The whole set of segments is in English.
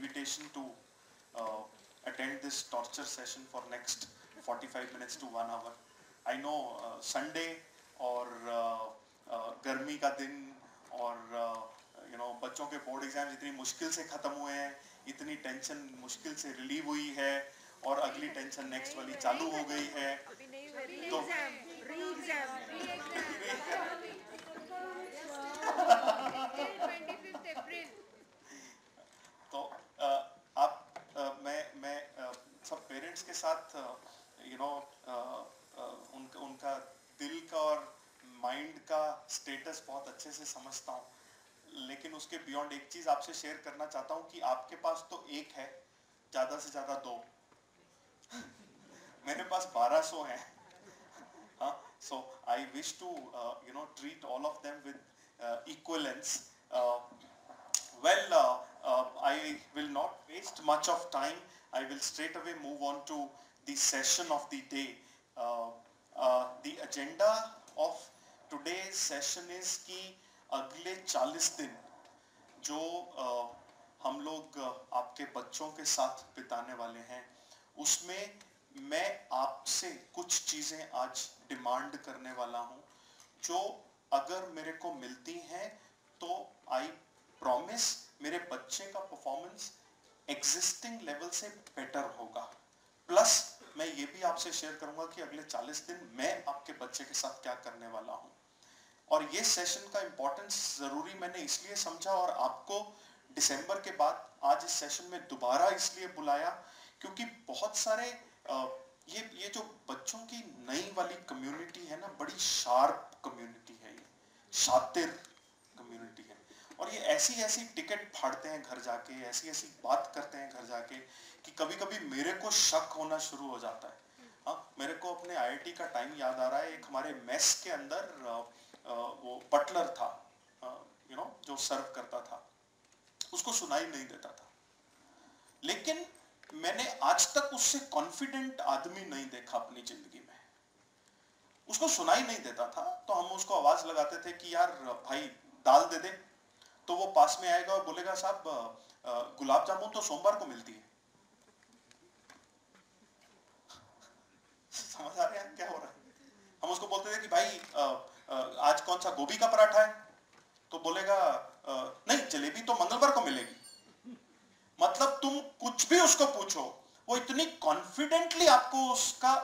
invitation to attend this torture session for next 45 minutes to 1 hour. I know Sunday or गर्मी का दिन और you know बच्चों के बोर्ड एग्जाम्स इतनी मुश्किल से खत्म हुए हैं, इतनी टेंशन मुश्किल से रिलीव हुई है और अगली टेंशन नेक्स्ट वाली चालू हो गई है. तो तो आप मैं सब पेरेंट्स के साथ you know उनका दिल का और माइंड का स्टेटस बहुत अच्छे से समझता हूँ, लेकिन उसके बियॉन्ड एक चीज़ आपसे शेयर करना चाहता हूँ कि आपके पास तो एक है, ज़्यादा से ज़्यादा दो. मेरे पास 1200 हैं. हाँ, so I wish to you know treat all of them with equivalence. Well, I will not waste much of time. I will straight away move on to the session of the day. The agenda of today's session is कि अगले 40 दिन जो हम लोग आपके बच्चों के साथ बिताने वाले हैं, उसमें मैं आपसे कुछ चीज़ें आज डिमांड करने वाला हूँ, जो अगर मेरे को मिलती हैं तो आई प्रॉमिस मेरे बच्चे का परफॉर्मेंस एग्जिस्टिंग लेवल से बेटर होगा. प्लस मैं ये भी आपसे शेयर करूंगा कि अगले 40 दिन मैं आपके बच्चे के साथ क्या करने वाला हूं. और ये सेशन का इम्पोर्टेंस ज़रूरी मैंने इसलिए समझा और आपको दिसंबर के बाद आज इस सेशन में दोबारा इसलिए बुलाया क्योंकि बहुत सारे ये जो बच्चों की नई वाली कम्युनिटी है ना, बड़ी शार्प कम्युनिटी है, ये शातिर कम्युनिटी है और ये ऐसी ऐसी टिकट फाड़ते हैं घर जाके, ऐसी ऐसी बात करते हैं घर जाके कि कभी कभी मेरे को शक होना शुरू हो जाता है. हाँ, मेरे को अपने IIT का टाइम याद आ रहा है. एक हमारे मेस के अंदर वो बटलर था, यू नो, जो सर्व करता था, उसको सुनाई नहीं देता था, लेकिन मैंने आज तक उससे कॉन्फिडेंट आदमी नहीं देखा अपनी जिंदगी में. उसको सुनाई नहीं देता था तो हम उसको आवाज लगाते थे कि यार भाई दाल दे दे, तो वो पास में आएगा और बोलेगा साहब गुलाब जामुन तो सोमवार को मिलती है. समझ आ रहे हैं क्या हो रहा है? हम उसको बोलते थे कि भाई आज कौन सा गोभी का पराठा है, तो बोलेगा नहीं जलेबी तो मंगलवार को मिलेगी. मतलब तुम कुछ भी उसको पूछो, वो इतनी कॉन्फिडेंटली आपको उसका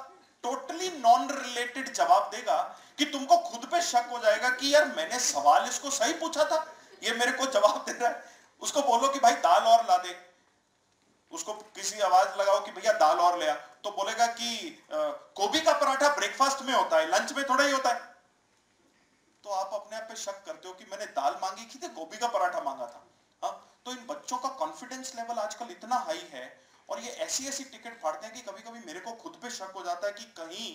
टोटली नॉन रिलेटेड जवाब देगा कि तुमको खुद पे शक हो जाएगा कि यार मैंने सवाल इसको सही पूछा था, ये मेरे को जवाब दे रहा है. उसको बोलो कि भाई दाल और ला दे, उसको किसी आवाज लगाओ कि भैया दाल और ले आ, तो बोलेगा कि गोभी का पराठा ब्रेकफास्ट में होता है, लंच में थोड़ा ही होता है. तो आप अपने आप पे शक करते हो कि मैंने दाल मांगी थी तो गोभी का पराठा मांगा था. हाँ, तो इन बच्चों का कॉन्फिडेंस लेवल आजकल इतना हाई है और ये ऐसी ऐसी टिकट फाड़ते हैं कि कभी कभी मेरे को खुद पे शक हो जाता है कि कहीं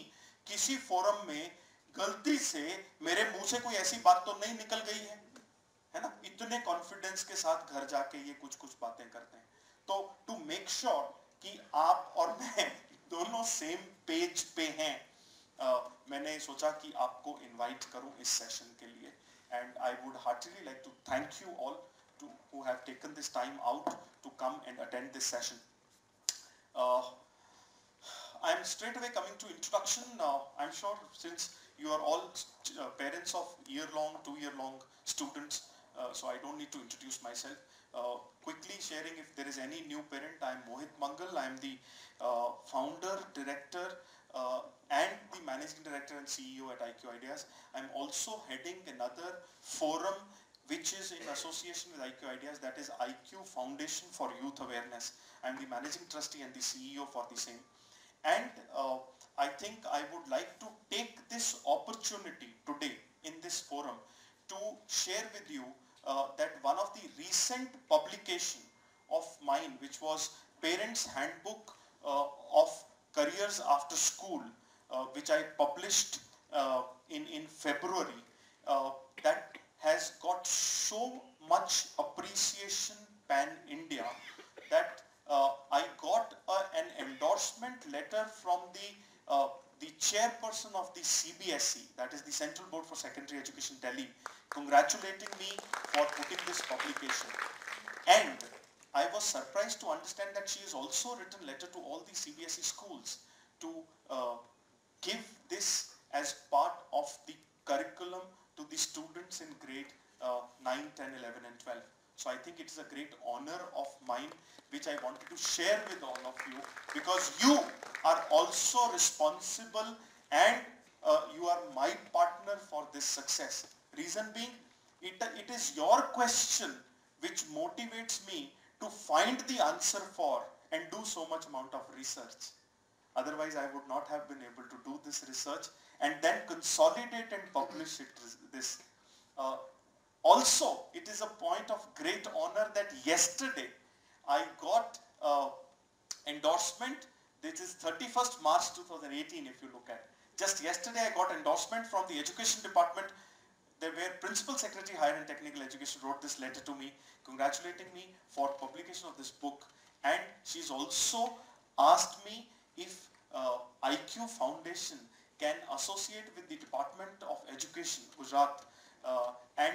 किसी फोरम में गलती से मेरे मुंह से कोई ऐसी बात तो नहीं निकल गई है ना. इतने कॉन्फिडेंस के साथ घर जाके ये कुछ कुछ बातें करते हैं. तो टू मेक श्योर कि आप और मैं दोनों सेम पेज पे हैं, मैंने सोचा कि आपको इनवाइट करूं इस सेशन के लिए. And I would heartily like to thank you all to who have taken this time out to come and attend this session. I am straight away coming to introduction. I am sure since you are all parents of year-long, 2-year-long students, so I don't need to introduce myself. Quickly sharing if there is any new parent, I am Mohit Mangal. I am the founder, director and the managing director and CEO at iQue Ideas. I am also heading another forum which is in association with iQue Ideas, that is iQue Foundation for Youth Awareness. I am the managing trustee and the CEO for the same. And I think I would like to take this opportunity today in this forum to share with you that one of the recent publication of mine, which was Parents Handbook of Careers After School, which I published in February, that has got so much appreciation pan-India that I got an endorsement letter from the chairperson of the CBSE, that is the Central Board for Secondary Education, Delhi, congratulating me for putting this publication. And I was surprised to understand that she has also written letter to all the CBSE schools to give this as part of the curriculum to the students in grade 9, 10, 11 and 12. So I think it is a great honor of mine which I wanted to share with all of you, because you are also responsible and you are my partner for this success. Reason being, it is your question which motivates me to find the answer for and do so much amount of research. Otherwise, I would not have been able to do this research and then consolidate and publish it. This. Also, it is a point of great honor that yesterday I got endorsement. This is 31st March 2018 if you look at. Just yesterday I got endorsement from the Education Department, where Principal Secretary Higher and Technical Education wrote this letter to me congratulating me for publication of this book, and she's also asked me if iQue Foundation can associate with the Department of Education, Gujarat, and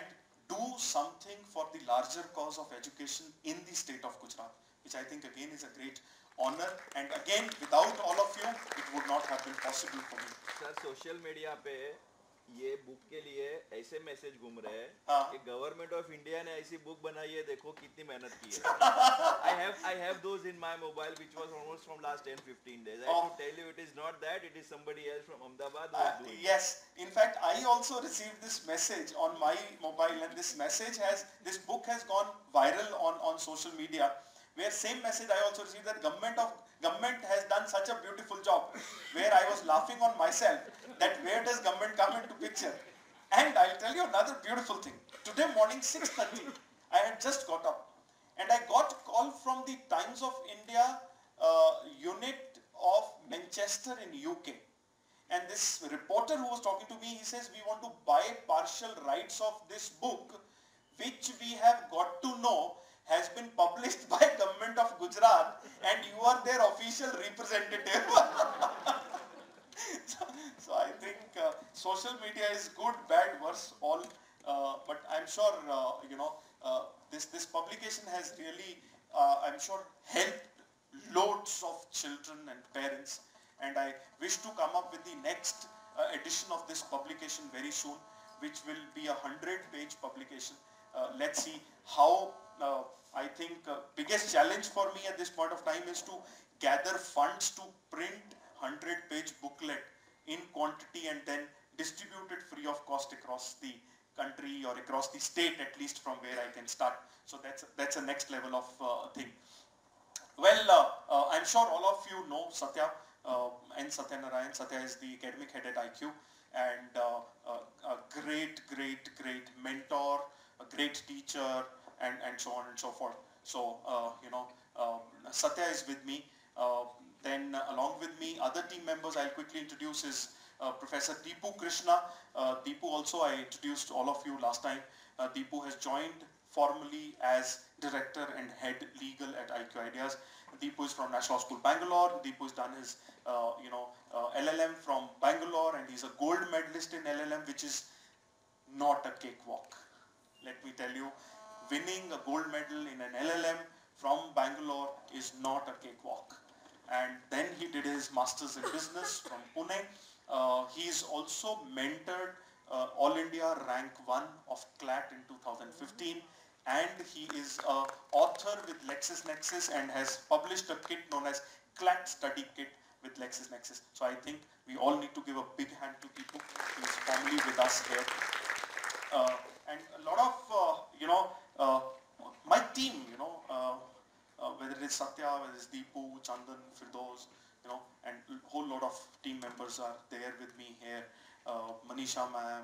do something for the larger cause of education in the state of Gujarat, which I think again is a great honor, and again without all of you it would not have been possible for me. Sir, social media pe ये book के लिए ऐसे message घूम रहे हैं कि government of India ने ऐसी बुक बनाई है, देखो कितनी मेहनत की है. I have those in my mobile which was almost from last 10-15 days. I have to tell you, it is not that, it is somebody else from Ahmedabad who is doing. Yes, in fact I also received this message on my mobile, and this message has, this book has gone viral on social media, where same message I also received that government has done such a beautiful job, where I was laughing on myself that where does government come into picture. And I'll tell you another beautiful thing. Today morning 6:30 I had just got up and I got a call from the Times of India unit of Manchester in UK, and this reporter who was talking to me, he says we want to buy partial rights of this book which we have got to know has been published by government of Gujarat and you are their official representative. So I think social media is good, bad, worse, all, but I'm sure this publication has really I'm sure helped loads of children and parents, and I wish to come up with the next edition of this publication very soon, which will be a 100-page publication. Let's see how. I think biggest challenge for me at this point of time is to gather funds to print 100-page booklet in quantity and then distribute it free of cost across the country or across the state, at least from where I can start. So that's a next level of thing. Well, I'm sure all of you know Satya and Satya Narayan. Satya is the academic head at iQue and a great mentor, a great teacher, and so on and so forth. So Satya is with me. Then along with me, other team members I'll quickly introduce is Professor Deepu Krishna. Deepu also I introduced all of you last time. Deepu has joined formally as Director and Head Legal at iQue Ideas. Deepu is from National Law School Bangalore. Deepu has done his LLM from Bangalore, and he's a gold medalist in LLM, which is not a cakewalk. Let me tell you, winning a gold medal in an LLM from Bangalore is not a cakewalk. And then he did his Masters in Business from Pune. He is also mentored All India Rank 1 of CLAT in 2015, and he is an author with LexisNexis and has published a kit known as CLAT Study Kit with LexisNexis. So I think we all need to give a big hand to people who is formally with us here. And a lot of, my team, whether it's Satya, whether it's Deepu, Chandan, Firdos, and a whole lot of team members are there with me here. Manisha ma'am,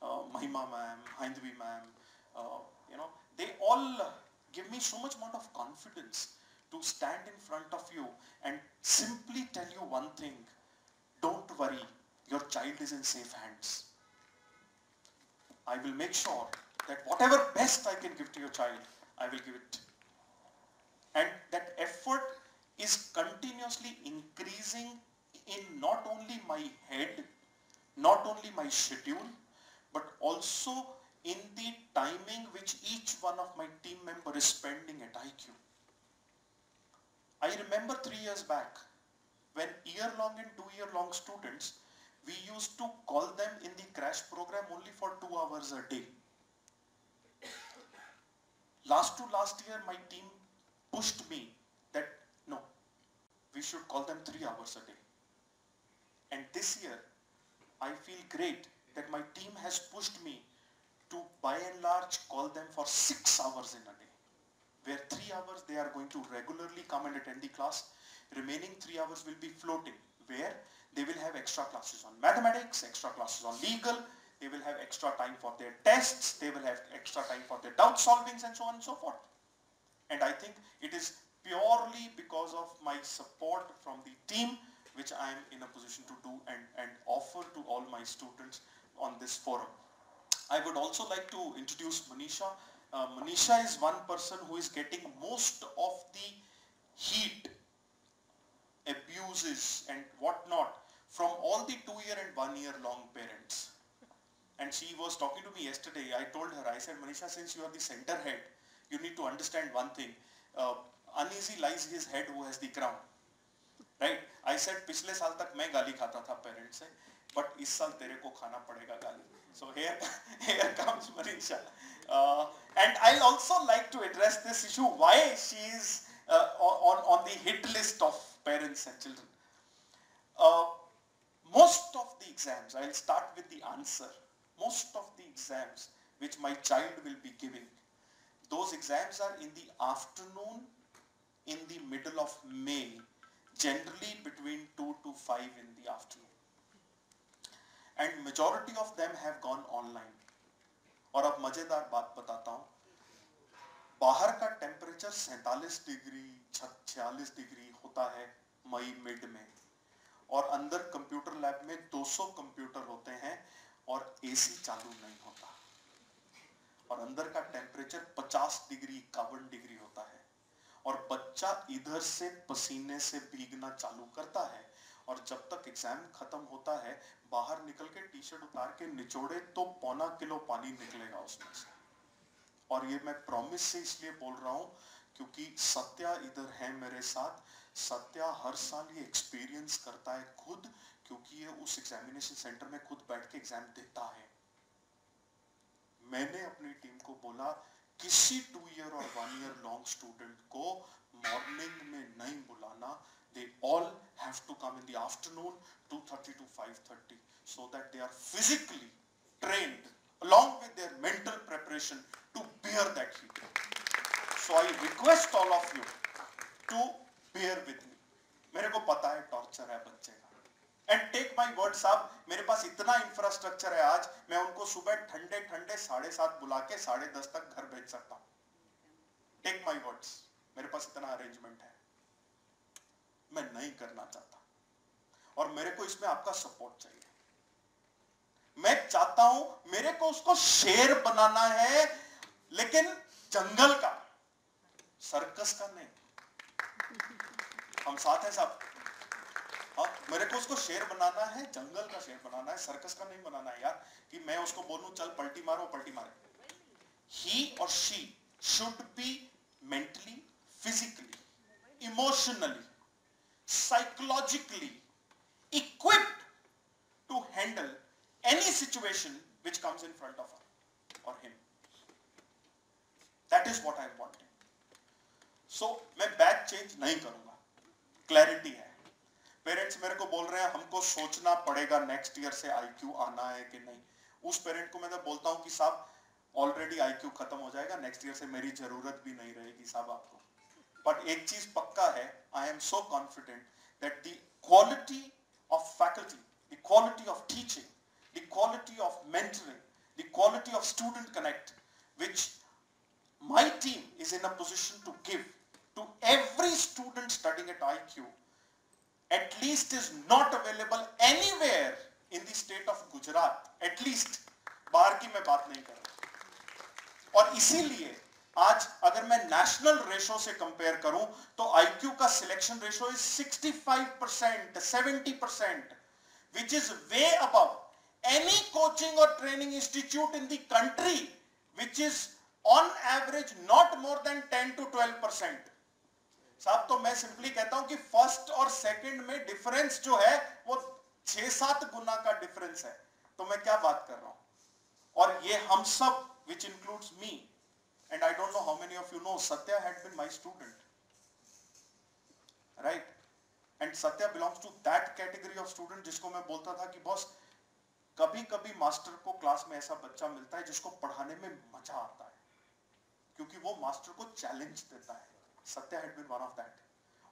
Mahima ma'am, Haindhvi ma'am, they all give me so much amount of confidence to stand in front of you and simply tell you one thing: don't worry, your child is in safe hands. I will make sure that whatever best I can give to your child, I will give it. And that effort is continuously increasing in not only my head, not only my schedule, but also in the timing which each one of my team members is spending at iQue. I remember 3 years back when year-long and two-year-long students, we used to call them in the crash program only for 2 hours a day. Last year, my team pushed me that no, we should call them 3 hours a day. And this year, I feel great that my team has pushed me to by and large call them for 6 hours in a day, where 3 hours they are going to regularly come and attend the class, remaining 3 hours will be floating, where they will have extra classes on mathematics, extra classes on legal, they will have extra time for their tests, they will have extra time for their doubt solvings and so on and so forth. And I think it is purely because of my support from the team which I am in a position to do and offer to all my students on this forum. I would also like to introduce Manisha. Manisha is one person who is getting most of the heat, abuses and whatnot from all the 2 year and 1 year long parents. And she was talking to me yesterday. I told her, I said, Manisha, since you are the center head, you need to understand one thing. Uneasy lies his head who has the crown. Right? I said, पिछले साल तक मैं गाली खाता था parents से, but इस साल तेरे को खाना पड़ेगा गाली. So here comes Manisha. And I also like to address this issue, why she is on the hit list of parents and children. Most of the exams, I'll start with the answer. Most of the exams which my child will be giving, those exams are in the afternoon, in the middle of May, generally between 2 to 5 in the afternoon. And majority of them have gone online. और अब मजेदार बात बताता हूँ, बाहर का temperature 47 degree, 46 degree होता है मई मिड में, और अंदर कंप्यूटर लैब में 200 कंप्यूटर होते हैं और एसी चालू नहीं होता, और अंदर का टेम्परेचर 50 डिग्री, 51 डिग्री होता है, और बच्चा इधर से पसीने से भीगना चालू करता है, और जब तक एग्जाम खत्म होता है, बाहर निकल के टी-शर्ट उतार के निचोड़े तो 1.25 किलो पानी निकलेगा उसमें से। और ये मैं प्रॉमिस से इसलिए बोल रहा हूँ क्योंकि सत्या इधर है मेरे साथ। सत्या हर साल ये एक्सपीरियंस करता है खुद, क्योंकि ये उस एग्जामिनेशन सेंटर में खुद बैठ के एग्जाम देता है। मैंने अपनी टीम को बोला किसी 2 ईयर और 1 ईयर लॉन्ग स्टूडेंट को मॉर्निंग में नहीं बुलाना, they all have to come in the afternoon, 2:30 to 5:30, so that they are physically trained along with their mental preparation to bear that heat. So I request all of you to bear with me. मेरे को पता है torture है बच्चे का. And take my word साहब, मेरे पास इतना infrastructure है आज, मैं उनको सुबह ठंडे ठंडे 7:30 बुला के 10:30 तक घर भेज सकता हूँ. Take my words, मेरे पास इतना arrangement है. मैं नहीं करना चाहता और मेरे को इसमें आपका सपोर्ट चाहिए. मैं चाहता हूं मेरे को उसको शेर बनाना है, लेकिन जंगल का, सर्कस का नहीं. हम साथ हैं साहब. हाँ, मेरे को उसको शेर बनाना है, जंगल का शेर बनाना है, सर्कस का नहीं बनाना है यार, कि मैं उसको बोलूं चल पलटी मारो, पलटी मारे. He or she should be mentally, physically, emotionally, psychologically equipped to handle any situation which comes in front of her or him. That is what I am wanting. So, I will not change my back. Clarity is. Parents are telling me that we have to think next year se IQ aana hai ki nahi. Us parent ko main bolta hu ki saab already IQ khatam ho jayega, next year se meri zarurat bhi nahi rahegi saab aapko. But ek cheez pakka hai, I am so confident that the quality of faculty, the quality of teaching, the quality of mentoring, the quality of student connect, which my team is in a position to give to every student studying at IQ, at least is not available anywhere in the state of Gujarat. At least, bahar ki main baat nahi kar raha. Aur isiliye आज अगर मैं national ratio से compare करूं तो IQ का selection ratio is 65%, 70%, which is way above any coaching और training institute in the country, which is on average not more than 10 to 12%. साहब तो मैं सिंपली कहता हूं कि फर्स्ट और सेकंड में डिफरेंस जो है वो 6-7 गुना का डिफरेंस है, तो मैं क्या बात कर रहा हूं। और ये हम सब which includes me, and I don't know how many of you know Satya had been my student, right? And Satya belongs to that category of student जिसको मैं बोलता था कि बॉस कभी कभी मास्टर को क्लास में ऐसा बच्चा मिलता है जिसको पढ़ाने में मजा आता है क्योंकि वो मास्टर को चैलेंज देता है। Satya had been one of that.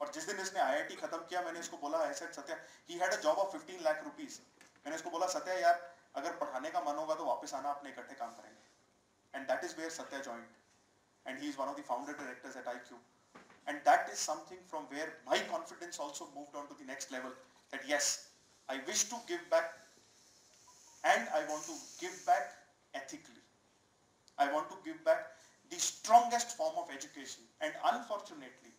और जिस दिन इसने IIT खत्म किया मैंने इसको बोला, I said Satya, he had a job of 15 lakh rupees. मैंने इसको बोला Satya यार अगर पढ़ाने का मन होगा तो वापस आना, अपने इकट्ठे काम करेंगे। And that is where Satya joined. And he is one of the founder directors at iQue. And that is something from where my confidence also moved on to the next level. That yes, I wish to give back and I want to give back ethically. I want to give back the strongest form of education. And unfortunately,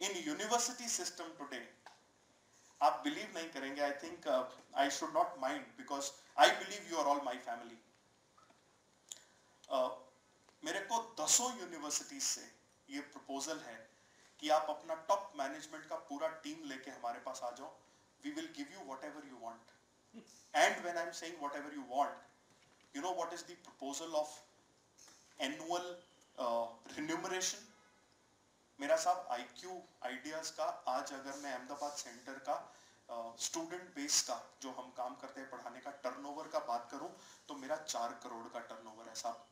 in university system today, आप believe नहीं करेंगे, I think I should not mind because I believe you are all my family. मेरे को 10 universities से ये proposal है कि आप अपना टॉप मैनेजमेंट का पूरा टीम लेके हमारे पास आ जाओ, we will give you whatever you want. And when I'm saying whatever you want, you know what is the proposal of annual remuneration? मेरा साहब IQ आइडियाज का आज अगर मैं अहमदाबाद सेंटर का स्टूडेंट बेस का जो हम काम करते हैं पढ़ाने का टर्नओवर का बात करूं तो मेरा 4 करोड़ का टर्नओवर है साहब।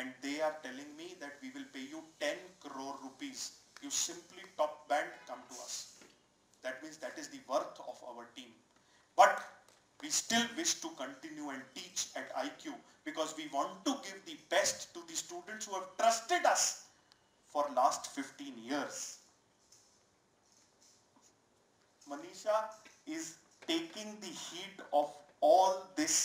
And they are telling me that we will pay you 10 crore rupees, you simply top band come to us, that means that is the worth of our team. But we still wish to continue and teach at IQ because we want to give the best to the students who have trusted us for last 15 years. Manisha is taking the heat of all this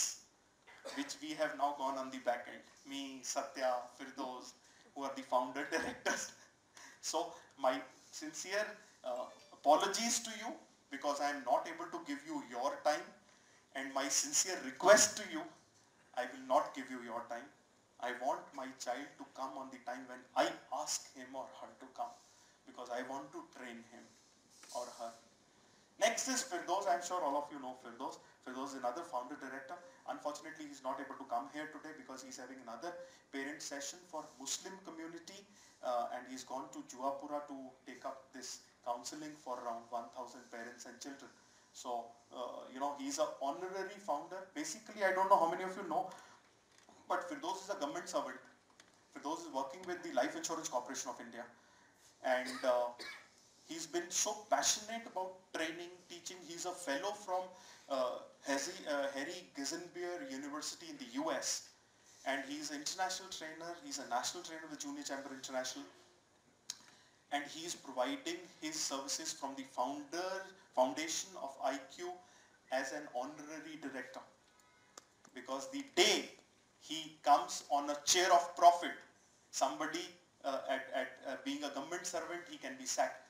which we have now gone on the back end. Me, Satya, Firdos, who are the founder directors. So my sincere apologies to you because I am not able to give you your time. And my sincere request to you, I will not give you your time. I want my child to come on the time when I ask him or her to come because I want to train him or her. Next is Firdos. I'm sure all of you know Firdos. Firdos is another founder director. Unfortunately, he's not able to come here today because he's having another parent session for Muslim community and he's gone to Juapura to take up this counseling for around 1,000 parents and children. So, you know, he is an honorary founder. Basically, I don't know how many of you know, but Firdos is a government servant. Firdos is working with the Life Insurance Corporation of India. And he's been so passionate about training, teaching. He's a fellow from Harry Gisenberg University in the US. And he's an international trainer. He's a national trainer with Junior Chamber International. And he is providing his services from the foundation of IQ as an honorary director. Because the day he comes on a chair of profit, somebody being a government servant, he can be sacked.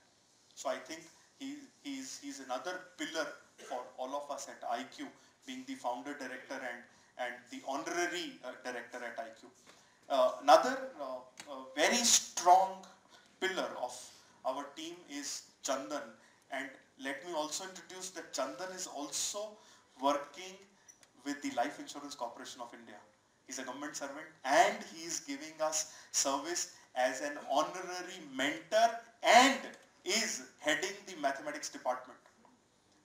So I think he's another pillar for all of us at IQ, being the founder director and the honorary director at IQ. Another very strong pillar of our team is Chandan, and let me also introduce that Chandan is also working with the Life Insurance Corporation of India. He's a government servant and he is giving us service as an honorary mentor and is heading the mathematics department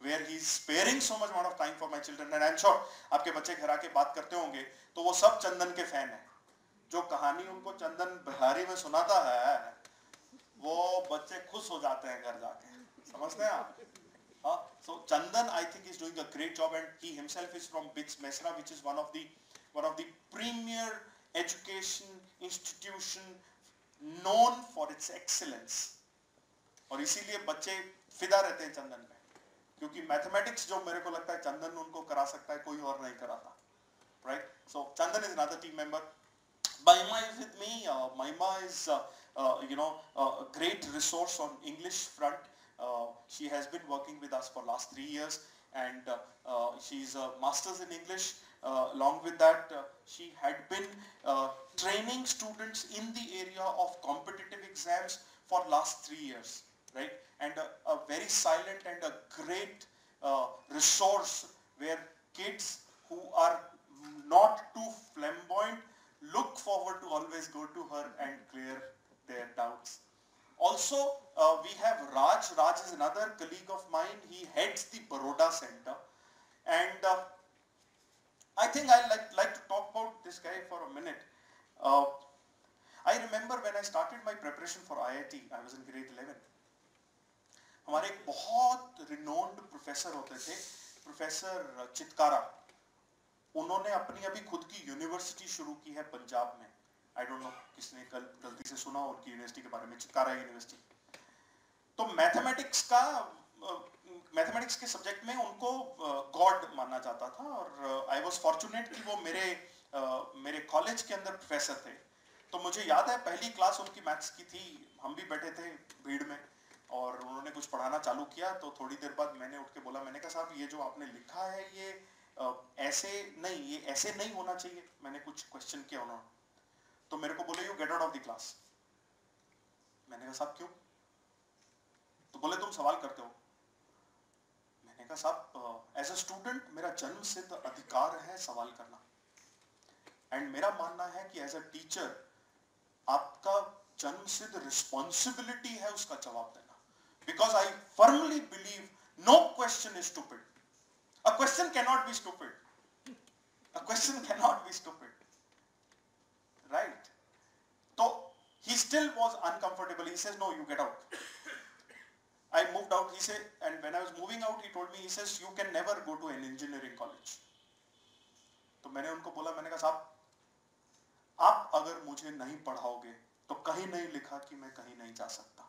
where he is sparing so much amount of time for my children. And I'm sure आपके बच्चे घर आके बात करते होंगे तो वो सब चंदन के फैन हैं। जो कहानी उनको चंदन बिहारी में सुनाता है वो बच्चे खुश हो जाते हैं घर जाके, समझते हैं आप? हाँ, so Chandan I think is doing a great job and he himself is from BITS Mesra, which is one of the premier education institution known for its excellence. और इसीलिए बच्चे फिदा रहते हैं Chandan में, क्योंकि मैथमेटिक्स जो मेरे को लगता है Chandan उनको करा सकता है कोई और नहीं कराता, right? So Chandan is another team member. Maima is with me. Maima is a great resource on English front. She has been working with us for last 3 years and she's a master's in English. Along with that, she had been training students in the area of competitive exams for last 3 years. right? And a very silent and a great resource where kids who are not too flamboyant look forward to always go to her and clear their doubts. Also, we have Raj. Raj is another colleague of mine. He heads the Baroda Center. And I think I'd like to talk about this guy for a minute. I remember when I started my preparation for IIT, I was in grade 11. हमारे एक बहुत renowned professor होते थे, Professor Chitkara. उन्होंने अपनी अभी खुद की university शुरू की है पंजाब में. I don't know किसने गलती से सुना उनकी university के बारे में, Chitkara University. तो मैथमेटिक्स के सब्जेक्ट में उनको गॉड माना जाता था और I was fortunate कि वो मेरे कॉलेज के अंदर प्रोफेसर थे. तो मुझे याद है पहली क्लास उनकी मैथ्स की थी, हम भी बैठे थे भीड़ में और उन्होंने कुछ पढ़ाना चालू किया. तो थोड़ी देर बाद मैंने उठ के बोला, मैंने कहा साहब ये जो आपने लिखा है ये ऐसे नहीं होना चाहिए. मैंने कुछ क्वेश्चन किया उन्होंने, तो मेरे को बोले you get out of the class. मैंने कहा साहब क्यों? तो बोले तुम सवाल करते हो. मैंने कहा साहब एज अ स्टूडेंट मेरा जन्म सिद्ध अधिकार है सवाल करना, एंड मेरा मानना है कि एज अ टीचर आपका जन्म सिद्ध रिस्पॉन्सिबिलिटी है उसका जवाब देना. Because I firmly believe no question is stupid. A question can not be stupid. A question can not be stupid, right? तो he still was uncomfortable. He says no you get out. I moved out, he said, and when I was moving out he told me, he says you can never go to an engineering college. तो मैंने उनको बोला, मैंने कहा साहब आप अगर मुझे नहीं पढ़ाओगे तो कहीं नहीं लिखा कि मैं कहीं नहीं जा सकता.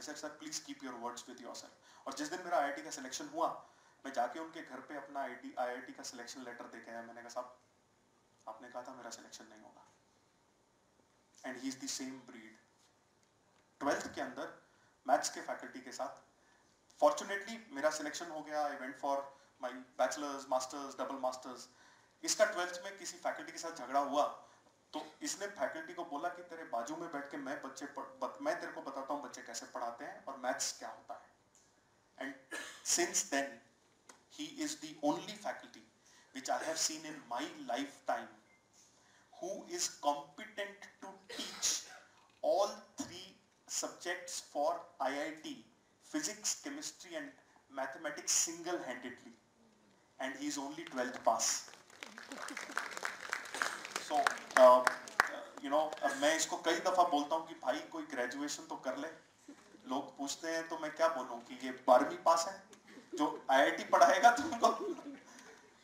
I said sir please keep your words with yourself. और जिस दिन मेरा IIT का सिलेक्शन हुआ मैं जाके उनके घर पे अपना IIT का सिलेक्शन लेटर दे के आया. मैंने कहा साहब आपने कहा था मेरा सिलेक्शन नहीं होगा. And he is the same breed. 12th के अंदर मैथ्स के फैकल्टी के साथ फॉर्चुनेटली मेरा सिलेक्शन हो गया. I went for my bachelors, masters, double masters. इसका 12th में किसी फैकल्टी के साथ झगड़ा हुआ तो इसने फैकल्टी को बोला कि तेरे बाजू में बैठ के मैं तेरे को बताता हूँ बच्चे कैसे पढ़ाते हैं और मैथ्स क्या होता है. And since then he is the only faculty which I have seen in my lifetime who is competent to teach all three subjects for IIT, physics, chemistry and mathematics single-handedly, and he is only 12th pass. So you know, मैं इसको कई दफा बोलता हूँ कि भाई कोई graduation तो कर ले. लोग पूछते हैं तो मैं क्या बोलूँ कि ये 12वीं पास है जो IIT पढ़ाएगा तुमको.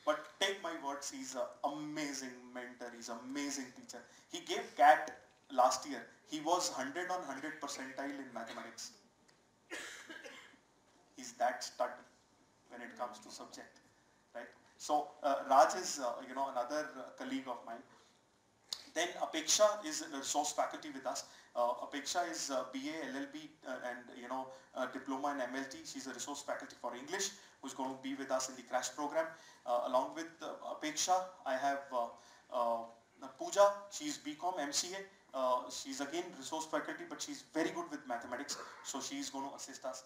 But take my words, he is an amazing mentor, he is an amazing teacher. He gave CAT last year. He was 100 on 100 percentile in mathematics. He's that stud when it comes to subject, right? So Raj is you know, another colleague of mine. Then Apeksha is a resource faculty with us. Apeksha is BA, LLB and you know, diploma in MLT. She's a resource faculty for English who's going to be with us in the crash program. Along with Apeksha, I have Pooja. She's BCom, MCA. She's again resource faculty, but she's very good with mathematics, so she's going to assist us.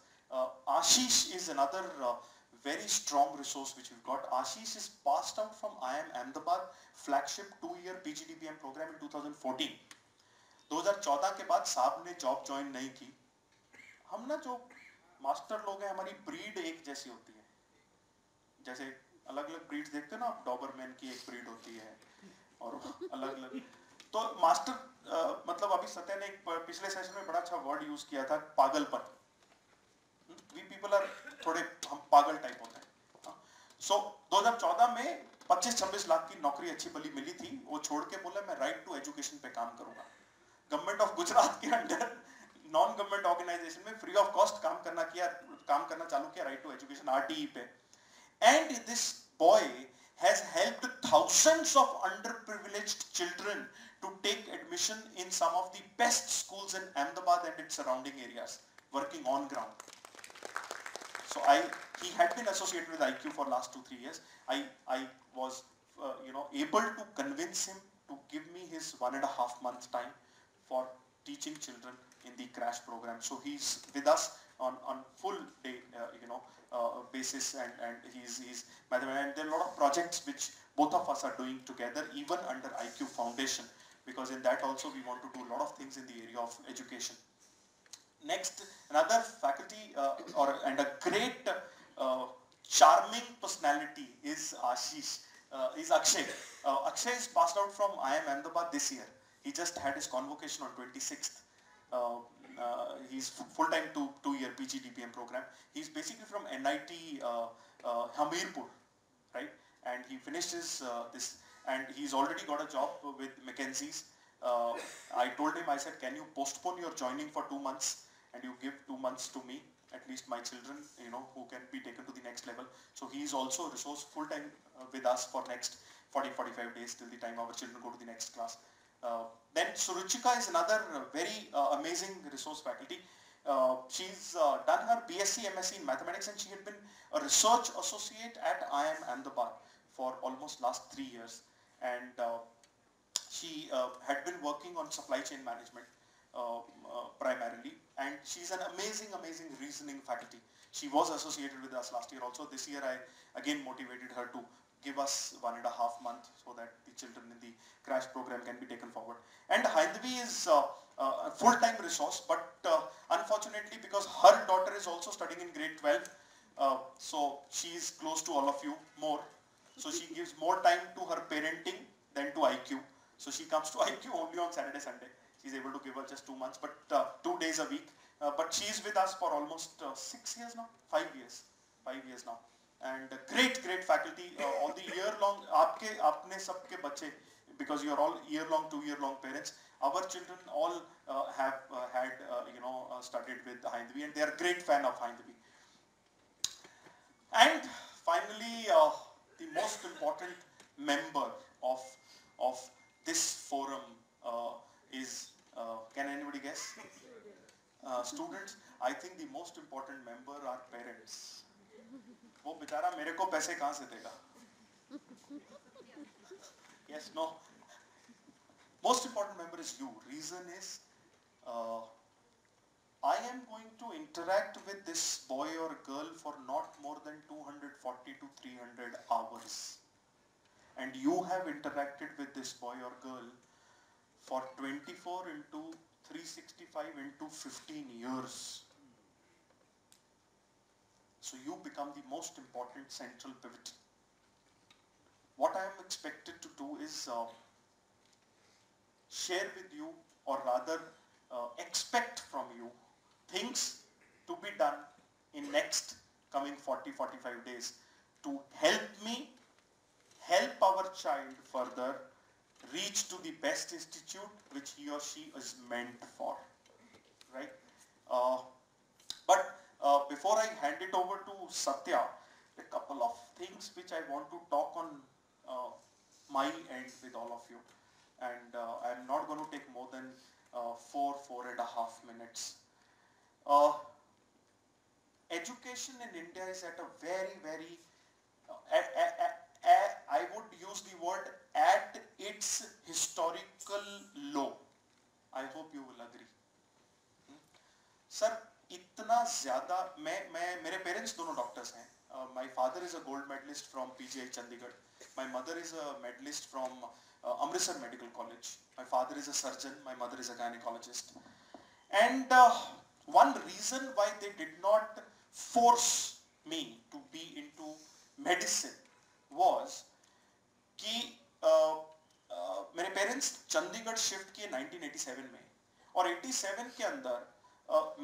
Ashish is another very strong resource which we've got. Ashish is passed out from IIM Ahmedabad flagship 2-year PGDPM program in 2014. 2014 के बाद साहब ने job join नहीं की. हम ना जो master लोग हैं हमारी ब्रीड एक जैसी होती है. जैसे अलग अलग ब्रीड्स देखते हो ना आप, डॉबरमैन की एक ब्रीड होती है और अलग अलग. तो मास्टर मतलब अभी सत्या ने पिछले सेशन में बड़ा अच्छा वर्ड यूज किया था, पागलपन. वी पीपल आर थोड़े हम पागल टाइप होते हैं. सो 2014 में 25-26 लाख की नौकरी अच्छी भली मिली थी. वो छोड़ के बोला मैं राइट टू एजुकेशन पे काम करूंगा. गवर्नमेंट ऑफ गुजरात के अंडर नॉन गवर्नमेंट ऑर्गेनाइजेशन में फ्री ऑफ कॉस्ट काम करना चालू किया राइट टू एजुकेशन RTE पे. And this boy has helped thousands of underprivileged children to take admission in some of the best schools in Ahmedabad and its surrounding areas, working on ground. So he had been associated with IQ for last 2-3 years. I was you know, able to convince him to give me his 1.5 month time for teaching children in the crash program. So he's with us on full day, basis, and he's and there are a lot of projects which both of us are doing together, even under iQue Foundation, because in that also we want to do a lot of things in the area of education. Next, another faculty and a great charming personality is Ashish, is Akshay. Akshay is passed out from IIM Ahmedabad this year. He just had his convocation on 26th. He's full-time two-year PGDPM program. He's basically from NIT Hamirpur, right? And he finished his, and he's already got a job with McKenzie's. I told him, I said, can you postpone your joining for 2 months and you give 2 months to me, at least my children, you know, who can be taken to the next level. So he's also a resource full-time with us for next 40-45 days till the time our children go to the next class. Then Suruchika is another very amazing resource faculty. She's done her BSc, MSc in mathematics, and she had been a research associate at IIM Ahmedabad for almost last 3 years. And she had been working on supply chain management primarily. And she's an amazing, amazing reasoning faculty. She was associated with us last year also. This year I again motivated her to give us 1.5 months so that the children in the crash program can be taken forward. And Haindhvi is a full-time resource, but unfortunately, because her daughter is also studying in grade 12, so she is close to all of you more. So she gives more time to her parenting than to IQ. So she comes to IQ only on Saturday, Sunday. She's able to give her just 2 months, but 2 days a week. But she's with us for almost 6 years now, 5 years. 5 years now. And great faculty all the year long. Aapne sabke bache, because you are all year-long, 2-year-long parents. Our children all have had started with Haindhvi, and they are great fan of Haindhvi. And finally, the most important member of this forum is can anybody guess? Students. I think the most important member are parents. वो बेचारा मेरे को पैसे कहाँ से देगा? Yes, no. Most important member is you. Reason is, I am going to interact with this boy or girl for not more than 240 to 300 hours. And you have interacted with this boy or girl for 24 into 365 into 15 years. So you become the most important central pivot. What I am expected to do is share with you, or rather expect from you, things to be done in next coming 40-45 days to help me, help our child further reach to the best institute which he or she is meant for, right? But before I hand it over to Satya, a couple of things which I want to talk on my end with all of you. And I'm not going to take more than 4.5 minutes. Education in India is at a very, I would use the word at its historical low. I hope you will agree. Sir, इतना ज़्यादा मेरे parents दोनों doctors हैं. My father is a gold medalist from PGI Chandigarh. My mother is a medalist from Amritsar Medical College. My father is a surgeon. My mother is a gynecologist. And one reason why they did not force me to be into medicine was कि मेरे parents Chandigarh shift किए 1987 में, और 87 के अंदर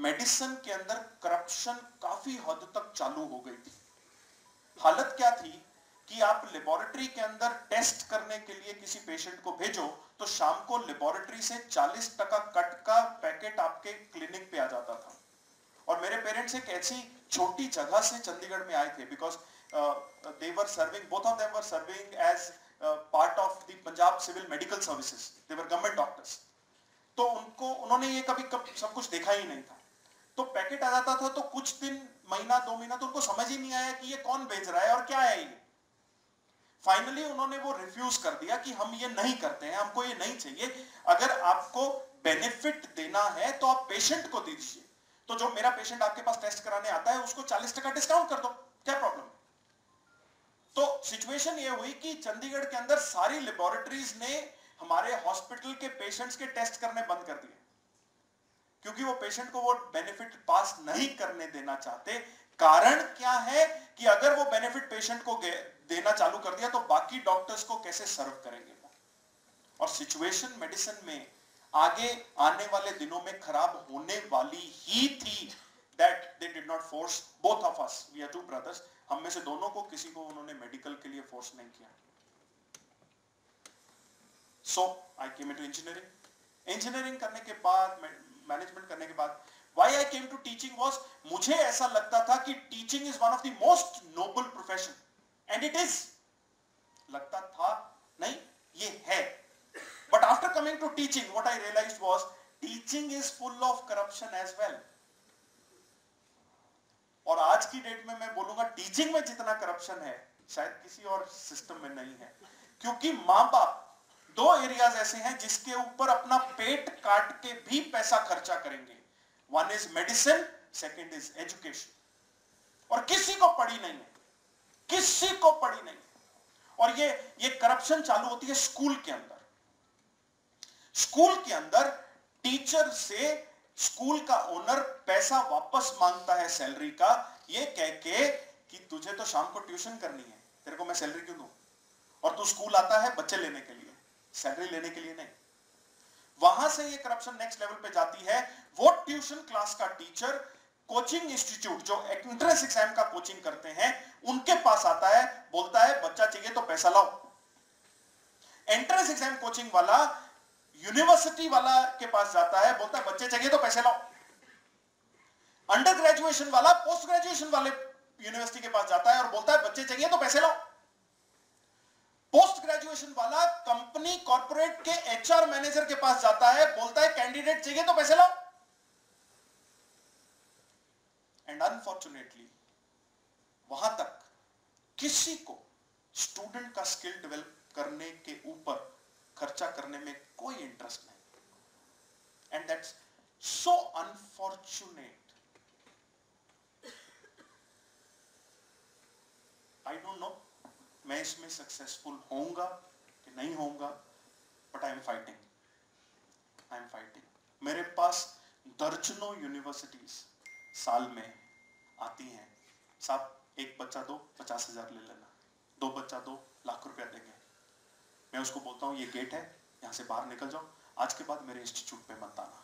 medicine के अंदर corruption काफी हद तक चालू हो गई थी. हालत क्या थी कि आप लेबोरेटरी के अंदर टेस्ट करने के लिए किसी पेशेंट को भेजो तो शाम को लेबोरेटरी से 40% कट का पैकेट आपके क्लिनिक पे आ जाता था. और मेरे पेरेंट्स एक ऐसी छोटी जगह से चंडीगढ़ में आए थे, because they were serving, both of them were serving as part of the Punjab Civil Medical Services. They were government doctors. तो उन्होंने ये कभी सब कुछ देखा ही नहीं था. तो पैकेट आ जाता था, तो कुछ दिन, महीना, 2 महीना, तो उनको समझ ही नहीं आया कि ये कौन भेज रहा है और क्या है ये. फाइनली उन्होंने वो रिफ्यूज कर दिया कि हम ये नहीं करते हैं, हमको ये नहीं चाहिए. अगर आपको बेनिफिट देना है तो आप पेशेंट को दे दीजिए। तो जो मेरा पेशेंट आपके पास टेस्ट कराने आता है उसको 40% डिस्काउंट कर दो, क्या प्रॉब्लम है? तो सिचुएशन ये हुई कि चंडीगढ़ के अंदर सारी लेबोरेटरीज ने हमारे हॉस्पिटल के पेशेंट्स के टेस्ट करने बंद कर दिए, क्योंकि वो पेशेंट को वो बेनिफिट पास नहीं करने देना चाहते। कारण क्या है कि अगर वो बेनिफिट पेशेंट को देना चालू कर दिया तो बाकी डॉक्टर्स को कैसे सर्व करेंगे वो? और सिचुएशन मेडिसिन में आगे आने वाले दिनों में खराब होने वाली ही थी। That they did not force both of us, we are two brothers, हम में से दोनों को किसी को उन्होंने मेडिकल के लिए फोर्स नहीं किया। So I came into engineering. Engineering करने के बाद, मैनेजमेंट करने के बाद, why I came to teaching was, मुझे ऐसा लगता था कि teaching is one of the most noble profession, and it is, लगता था नहीं, ये है। But after coming to teaching what I realised was teaching is full of corruption as well. और आज की डेट में मैं बोलूंगा टीचिंग में जितना करप्शन है शायद किसी और सिस्टम में नहीं है, क्योंकि मां बाप दो एरियाज ऐसे हैं जिसके ऊपर अपना पेट काट के भी पैसा खर्चा करेंगे, one is medicine, second is education. और किसी को पड़ी नहीं है, किसी को पड़ी नहीं है। और ये करप्शन चालू होती है स्कूल के अंदर। स्कूल के अंदर टीचर से स्कूल का ओनर पैसा वापस मांगता है सैलरी का, ये कह के कि तुझे तो शाम को ट्यूशन करनी है, तेरे को मैं सैलरी क्यों दूं? और तू स्कूल आता है बच्चे लेने के लिए, सैलरी लेने के लिए नहीं। वहां से ये करप्शन नेक्स्ट लेवल पे जाती है। वो ट्यूशन क्लास का टीचर कोचिंग इंस्टीट्यूट जो एंट्रेंस एग्जाम का कोचिंग करते हैं उनके पास आता है, बोलता है बच्चा चाहिए तो पैसा लाओ। एंट्रेंस एग्जाम कोचिंग वाला यूनिवर्सिटी वाला के पास जाता है, बोलता है बच्चे चाहिए तो पैसे लाओ। अंडर ग्रेजुएशन वाला पोस्ट ग्रेजुएशन वाले यूनिवर्सिटी के पास जाता है और बोलता है बच्चे चाहिए तो पैसे लाओ। पोस्ट ग्रेजुएशन वाला कंपनी कॉर्पोरेट के एचआर मैनेजर के पास जाता है, बोलता है कैंडिडेट चाहिए तो पैसे लाओ। एंड अनफॉर्चुनेटली वहां तक किसी को स्टूडेंट का स्किल डेवलप करने के ऊपर खर्चा करने में कोई इंटरेस्ट नहीं। And that's so unfortunate. I don't know मैं इसमें सक्सेसफुल होऊंगा कि नहीं होऊंगा, बट आई एम फाइटिंग। मेरे पास दर्जनों यूनिवर्सिटीज साल में आती हैं, साहब एक बच्चा दो 50,000 ले लेना, दो बच्चा दो ₹1,00,000 देंगे। मैं उसको बोलता हूँ ये गेट है, यहाँ से बाहर निकल जाओ, आज के बाद मेरे इंस्टीट्यूट पे मत आना,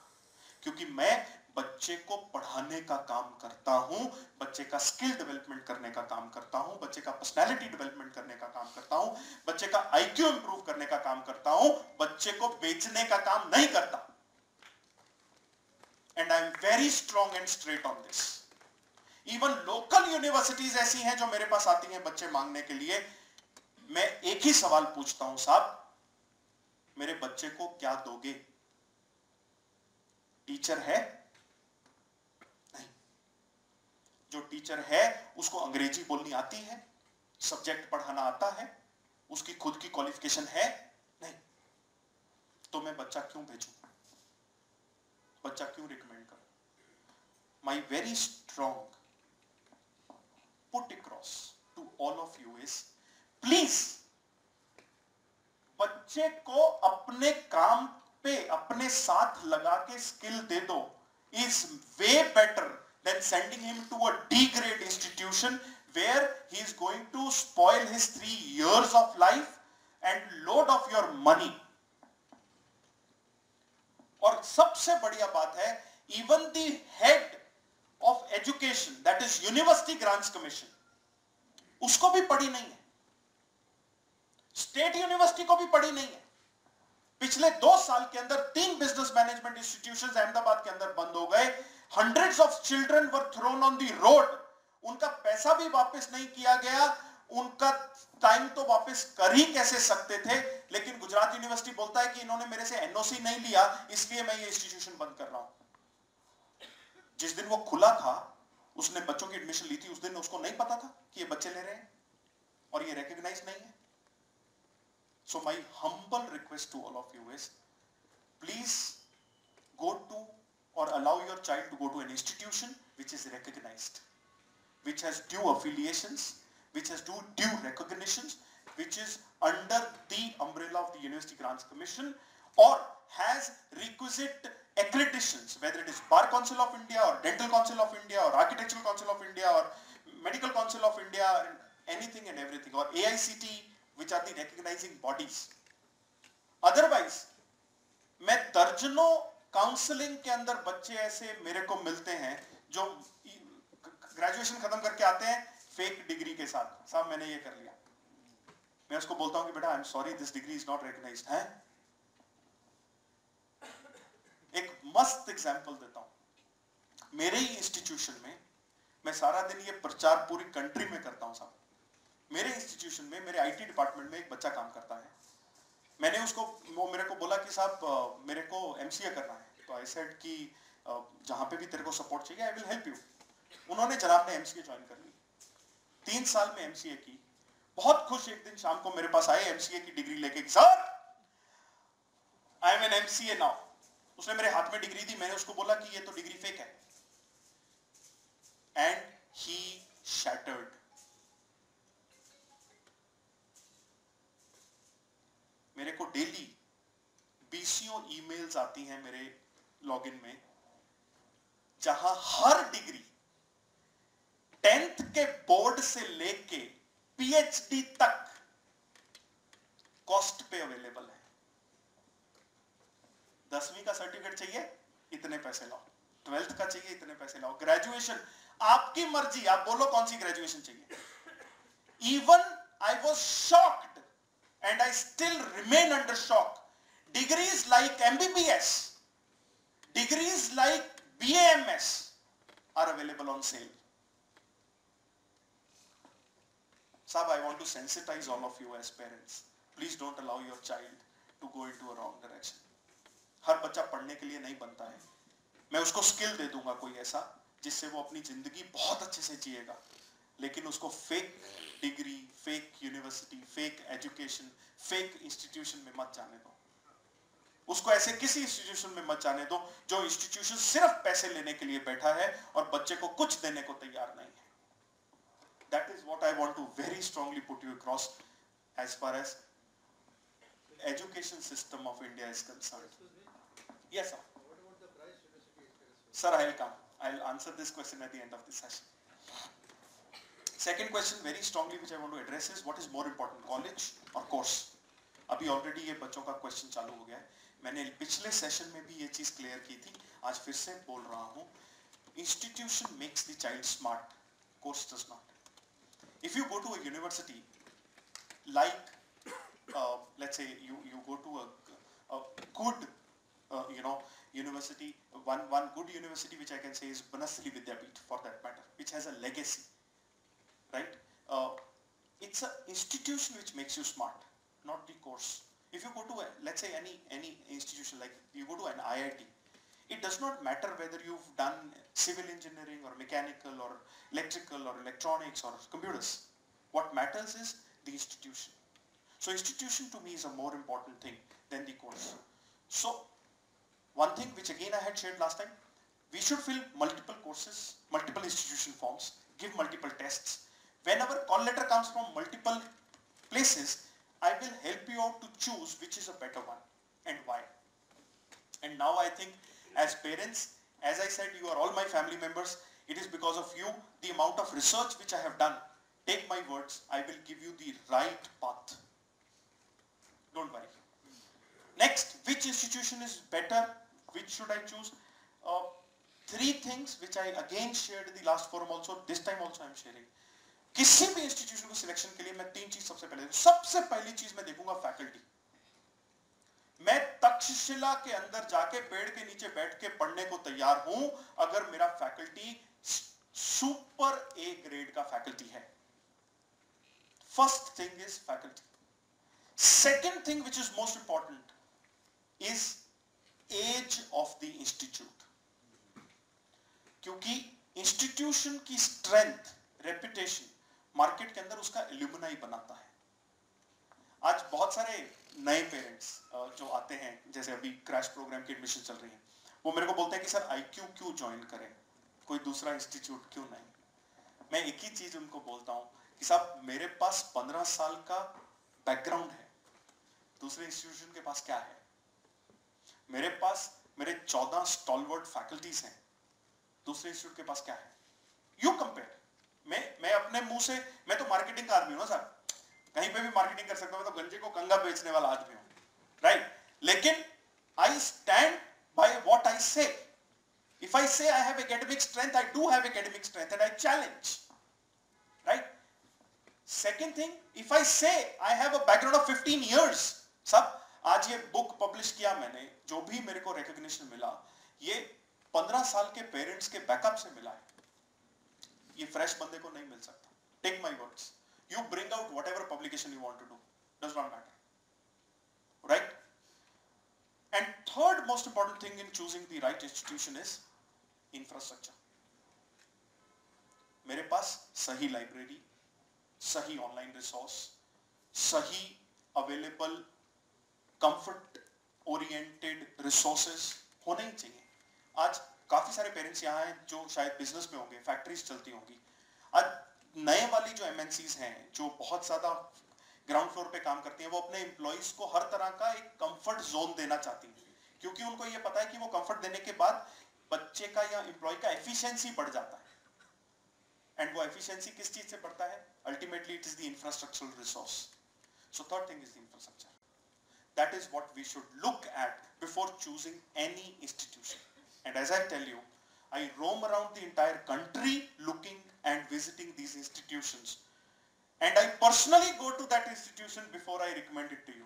क्योंकि मैं बच्चे को पढ़ाने का काम करता हूँ, बच्चे का स्किल डेवलपमेंट करने का काम करता हूँ, बच्चे का पर्सनैलिटी डेवलपमेंट करने का काम करता हूँ, बच्चे का आईक्यू इंप्रूव करने का काम करता हूँ, बच्चे को बेचने का काम नहीं करता। And I am very strong and straight on this. Even local universities ऐसी हैं जो मेरे पास आती हैं बच्चे मांगने के लिए। मैं एक ही सवाल पूछता हूं, साहब मेरे बच्चे को क्या दोगे? टीचर है? नहीं। जो टीचर है उसको अंग्रेजी बोलनी आती है? सब्जेक्ट पढ़ाना आता है? उसकी खुद की क्वालिफिकेशन है? नहीं। तो मैं बच्चा क्यों भेजूं, बच्चा क्यों रिकमेंड करूं? My very strong put across to all of you is, please बच्चे को अपने काम पे अपने साथ लगा के स्किल दे दो। Is way better than sending him to a D grade institution where he is going to spoil his 3 years of life and load of your money. और सबसे बढ़िया बात है, even the head of education that is university grants commission, उसको भी पड़ी नहीं है, स्टेट यूनिवर्सिटी को भी पड़ी नहीं है। पिछले 2 साल के अंदर 3 बिजनेस मैनेजमेंट इंस्टीट्यूशंस अहमदाबाद के अंदर बंद हो गए। Hundreds of children were thrown on the road, उनका पैसा भी वापस नहीं किया गया, उनका टाइम तो वापस कर ही कैसे सकते थे। लेकिन गुजरात यूनिवर्सिटी बोलता है कि इन्होंने मेरे से एनओसी नहीं लिया इसलिए मैं ये इंस्टीट्यूशन बंद कर रहा हूं। जिस दिन वो खुला था उसने बच्चों की एडमिशन ली थी, उस दिन उसको नहीं पता था कि ये बच्चे ले रहे हैं और ये रिकॉग्नाइज नहीं है। So my humble request to all of you is, please go to or allow your child to go to an institution which is recognized, which has due affiliations, which has due recognitions, which is under the umbrella of the University Grants Commission or has requisite accreditations, whether it is Bar Council of India or Dental Council of India or Architectural Council of India or Medical Council of India, anything and everything, or AICT, which are the recognizing bodies. Otherwise, मैं दर्जनों counselling के अंदर बच्चे ऐसे मेरे को मिलते हैं जो ग्रेजुएशन खत्म करके आते हैं फेक डिग्री के साथ, साहब मैंने ये कर लिया, मैं उसको बोलता हूं कि बेटा I am sorry this degree is not recognised है। एक मस्त एग्जांपल देता हूं, मेरे ही इंस्टीट्यूशन में मैं सारा दिन ये प्रचार पूरी कंट्री में करता हूं साहब, मेरे इंस्टीट्यूशन में मेरे आईटी डिपार्टमेंट में एक बच्चा काम करता है, मैंने उसको वो मेरे को बोला कि साहब मेरे को एमसीए करना है, तो आई सेड कि जहाँ पे भी तेरे को सपोर्ट चाहिए आई विल हेल्प यू। उन्होंने जनाब ने एमसीए ज्वाइन कर ली, 3 साल में एमसीए की, बहुत खुश एक दिन शाम को मेरे पास आए एमसीए की डिग्री लेके कि sir I am an MCA now. उसने मेरे हाथ में डिग्री दी, मैंने उसको बोला कि ये तो डिग्री फेक है, एंड ही शैटर्ड। मेरे को डेली 20 ईमेल्स आती हैं मेरे लॉगिन में, जहां हर डिग्री 10th के बोर्ड से लेके पीएचडी तक कॉस्ट पे अवेलेबल है। 10वीं का सर्टिफिकेट चाहिए इतने पैसे लाओ, 12th का चाहिए इतने पैसे लाओ, ग्रेजुएशन आपकी मर्जी, आप बोलो कौन सी ग्रेजुएशन चाहिए। Even I was shocked and I still remain under shock. Degrees like MBBS, degrees like BAMS are available on sale. Sab, I want to sensitize all of you as parents. Please don't allow your child to go into a wrong direction. हर बच्चा पढ़ने के लिए नहीं बनता है, मैं उसको स्किल दे दूंगा कोई ऐसा जिससे वो अपनी जिंदगी बहुत अच्छे से जिएगा, लेकिन उसको fake degree, fake university, fake education, fake institution में मत जाने दो। उसको ऐसे किसी इंस्टीट्यूशन में मत जाने दो जो इंस्टीट्यूशन सिर्फ पैसे लेने के लिए बैठा है और बच्चे को कुछ देने को तैयार नहीं है। That is what I want to very strongly put you across as far as education system of India is concerned. Yes, sir. What about the Christ University? Sir, I'll answer this question at the end of the session. Second question very strongly which I want to address is what is more important, college or course? अभी already ये बच्चों का question चालू हो गया है, मैंने पिछले सेशन में भी ये चीज़ क्लियर की थी, आज फिर से बोल रहा हूँ, institution makes the child smart, course does not. If you go to a university like let's say you go to a good you know university, one good university which I can say is Banasri Vidyapeeth for that matter, which has a legacy. Right? It's an institution which makes you smart, not the course. If you go to, let's say, any institution, like you go to an IIT, it does not matter whether you've done civil engineering or mechanical or electrical or electronics or computers. What matters is the institution. So institution to me is a more important thing than the course. So one thing which again I had shared last time, we should fill multiple courses, multiple institution forms, give multiple tests. Whenever call letter comes from multiple places, I will help you out to choose which is a better one and why. And now I think as parents, as I said, you are all my family members. It is because of you, the amount of research which I have done. Take my words, I will give you the right path. Don't worry. Next, which institution is better? Which should I choose? Three things which I again shared in the last forum also, this time also I am sharing. किसी भी institution को selection के लिए मैं 3 चीज सबसे पहली चीज मैं देखूंगा फैकल्टी। मैं तक्षशिला के अंदर जाके पेड़ के नीचे बैठ के पढ़ने को तैयार हूं अगर मेरा फैकल्टी सुपर ए ग्रेड का फैकल्टी है। First thing is faculty. Second thing which is most important is age of the institute, क्योंकि इंस्टीट्यूशन की स्ट्रेंथ, रेपुटेशन मार्केट के अंदर उसका एल्यूमनाई बनाता है। आज बहुत सारे नए पेरेंट्स जो आते हैं, जैसे अभी क्रैश प्रोग्राम की एडमिशन चल रही है, वो मेरे को बोलते हैं कि सर IQ क्यों ज्वाइन करें, कोई दूसरा इंस्टीट्यूट क्यों नहीं। मैं एक ही चीज उनको बोलता हूँ कि साहब मेरे पास 15 साल का बैकग्राउंड है, दूसरे इंस्टीट्यूशन के पास क्या है। मेरे पास मेरे 14 स्टॉलवर्ड फैकल्टीज हैं, दूसरे इंस्टीट्यूट के पास क्या है। यू कंपेयर, मैं अपने मुंह से, मैं तो मार्केटिंग का आदमी हूँ ना साहब, कहीं पे भी मार्केटिंग कर सकता हूँ, मैं तो गंजे को कंगा बेचने वाला आदमी हूँ, राइट। लेकिन I stand by what I say. If I say I have academic strength, I do have academic strength and I challenge. Right? Second thing, if I say I have a background of 15 years, sab, aaj ye book publish kiya maine, jo bhi mere ko recognition mila, ye 15 saal ke parents ke backup se mila hai. Ye fresh bande ko nahi mil sakta. Take my words. You bring out whatever publication you want to do. Does not matter. Right? And third most important thing in choosing the right institution is infrastructure. मेरे पास सही library, सही online resource, सही available comfort oriented resources होने ही चाहिए। आज काफी सारे पेरेंट्स यहाँ हैं जो शायद बिजनेस में होंगे, फैक्ट्रीज चलती होंगी। आज नए वाली जो MNCs हैं जो बहुत ज्यादा ग्राउंड फ्लोर पे काम करती है, वो अपने एम्प्लॉइज को हर तरह का एक कंफर्ट जोन देना चाहती है, क्योंकि उनको ये पता है कि वो कंफर्ट देने के बाद बच्चे का या एम्प्लॉय का एफिशिएंसी बढ़ जाता है। एंड वो एफिशिएंसी किस चीज से बढ़ता है? Ultimately it is the infrastructural resource. So third thing is the infrastructure, that is what we should look at before choosing any institution. And as I tell you, I roam around the entire country looking and visiting these institutions. And I personally go to that institution before I recommend it to you,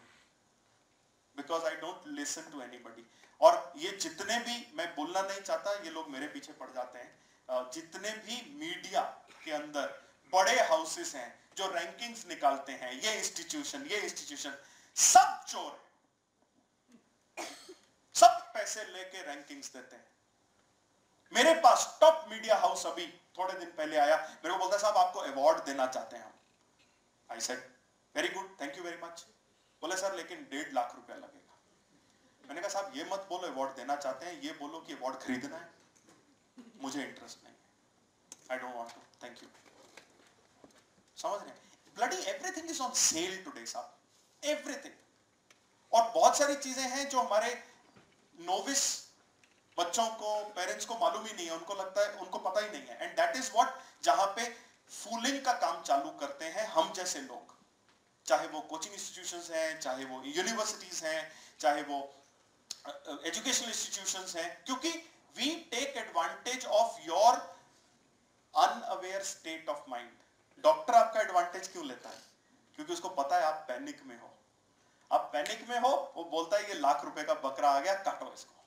because I don't listen to anybody. और ये जितने भी, मैं बोलना नहीं चाहता, ये लोग मेरे पीछे पड़ जाते हैं। जितने भी मीडिया के अंदर बड़े हाउसेस हैं जो रैंकिंग्स निकालते हैं, ये इंस्टीट्यूशन सब चोर है, सब पैसे लेके रैंकिंग्स देते हैं। मेरे पास टॉप मीडिया हाउस अभी थोड़े दिन पहले आया, मेरे को बोलता है साहब आपको अवार्ड देना चाहते हैं हम। I said, very good, thank you very much. बोले सर लेकिन 1.5 लाख रुपया लगेगा। मैंने कहा साहब ये मत बोलो अवार्ड देना चाहते हैं, ये बोलो कि अवार्ड खरीदना है, मुझे इंटरेस्ट नहीं है, I don't want to, thank you. समझ रहे हैं? Bloody everything is on sale today साहब, everything. और बहुत सारी चीजें हैं जो हमारे नोविस बच्चों को, पेरेंट्स को मालूम ही नहीं है, उनको लगता है, उनको पता ही नहीं है। एंड दैट इज वॉट, जहां पे फूलिंग का काम चालू करते हैं हम जैसे लोग, चाहे वो कोचिंग इंस्टीट्यूशंस हैं, चाहे वो यूनिवर्सिटीज हैं, चाहे वो एजुकेशनल इंस्टीट्यूशंस हैं, क्योंकि we take advantage of your unaware state of mind. Doctor आपका एडवांटेज क्यों लेता है? क्योंकि उसको पता है आप पैनिक में हो, वो बोलता है ये लाख रुपए का बकरा आ गया, काटो इसको।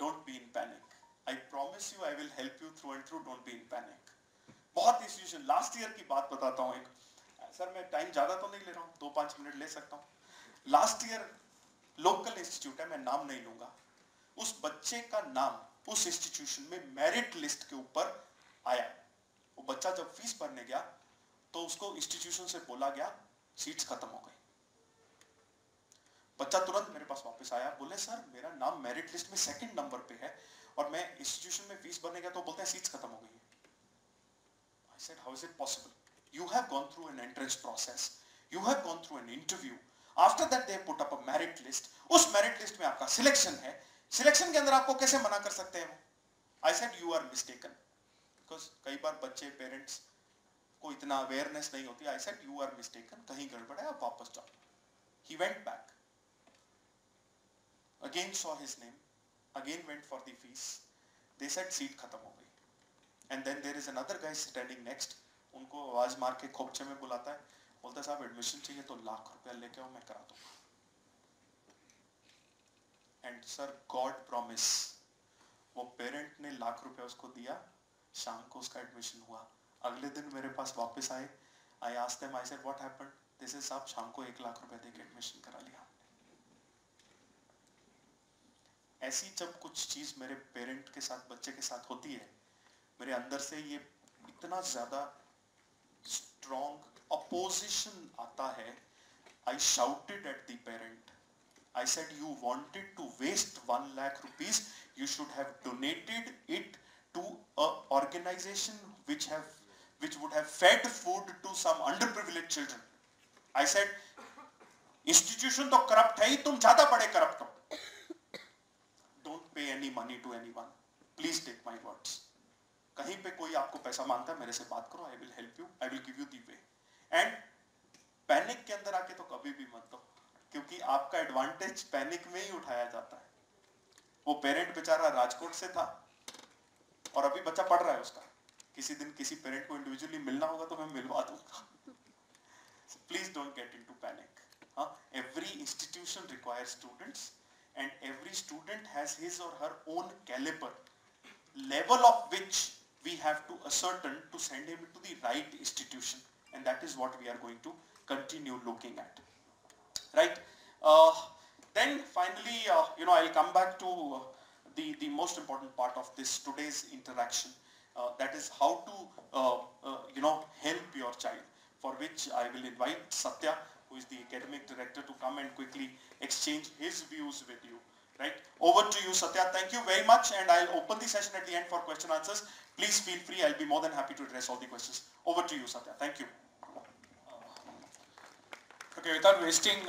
Don't be in panic, I promise you I will help you through and through, don't be in panic. बहुत इंस्टीट्यूशन, लास्ट ईयर की बात बताता हूँ एक, सर मैं टाइम ज्यादा तो नहीं ले रहा हूँ, 2-5 मिनट ले सकता हूँ। लास्ट ईयर लोकल इंस्टीट्यूट है, मैं नाम नहीं लूंगा, उस बच्चे का नाम उस इंस्टीट्यूशन में मेरिट लिस्ट के ऊपर आया। वो बच्चा जब फीस भरने गया तो उसको इंस्टीट्यूशन से बोला गया सीट्स खत्म हो गई। बच्चा तुरंत मेरे पास वापस आया, बोले सर मेरा नाम मेरिट लिस्ट में 2nd नंबर पे है और मैं इंस्टीट्यूशन में फीस भरने गया तो बोलते हैं सीट्स खत्म हो गई है। I said, how is it possible? You have gone through an entrance process. You have gone through an interview. After that, they have put up a merit list. उस merit list में आपका selection है. Selection के अंदर आपको कैसे मना कर सकते हैं वो? I said, you are mistaken. Because कई बार बच्चे parents को इतना awareness नहीं होती. I said, you are mistaken. कहीं गड़बड़ है, आप वापस जाओ. He went back. Again saw his name. Again went for the fees. They said seat खत्म हो गई. And then there is another guy standing next. उनको आवाज मार के खोपचे में बुलाता है, बोलता है साहब एडमिशन चाहिए तो ₹1,00,000 लेके आओ, मैं करा दूंगा। एंड सर गॉड प्रॉमिस, वो पेरेंट ने ₹1,00,000 उसको दिया, शाम को उसका एडमिशन हुआ। अगले दिन मेरे पास वापस आए, I asked them, I said what happened, they said साहब शाम को ₹1,00,000 देके एडमिशन करा लिया। ऐसी जब कुछ चीज मेरे पेरेंट के साथ, बच्चे के साथ होती है, मेरे अंदर से ये इतना ज्यादा स्ट्रॉन्ग अपोजिशन आता है। I shouted at the parent, I said you wanted to waste 1 lakh rupees, you should have donated it to an organization which would have fed food to some underprivileged children. I said, institution to corrupt hai, tum jada bade corrupt ho. Don't pay any money to anyone. Please take my words. Kahin pe koi aapko paisa mangta hai, mere se baat karo, I will help you, I will give you the way. And panic ke andar aake to kabhi bhi mat do, क्योंकि आपका advantage panic में ही उठाया जाता है। वो parent बेचारा राजकोट से था और अभी बच्चा पढ़ रहा है उसका। किसी दिन किसी पेरेंट को इंडिविजुअली मिलना होगा तो मैं मिलवा दूंगा। Please don't get into panic. हाँ, every institution requires students and every student has his or her own calibre, level of which we have to ascertain to send him to the right institution, and that is what we are going to continue looking at. Right. Then finally, I'll come back to the most important part of this today's interaction. That is how to, help your child. For which I will invite Satya, who is the academic director, to come and quickly exchange his views with you. Right. Over to you, Satya. Thank you very much. And I'll open the session at the end for question answers. Please feel free. I'll be more than happy to address all the questions. Over to you, Satya. Thank you. Okay, without wasting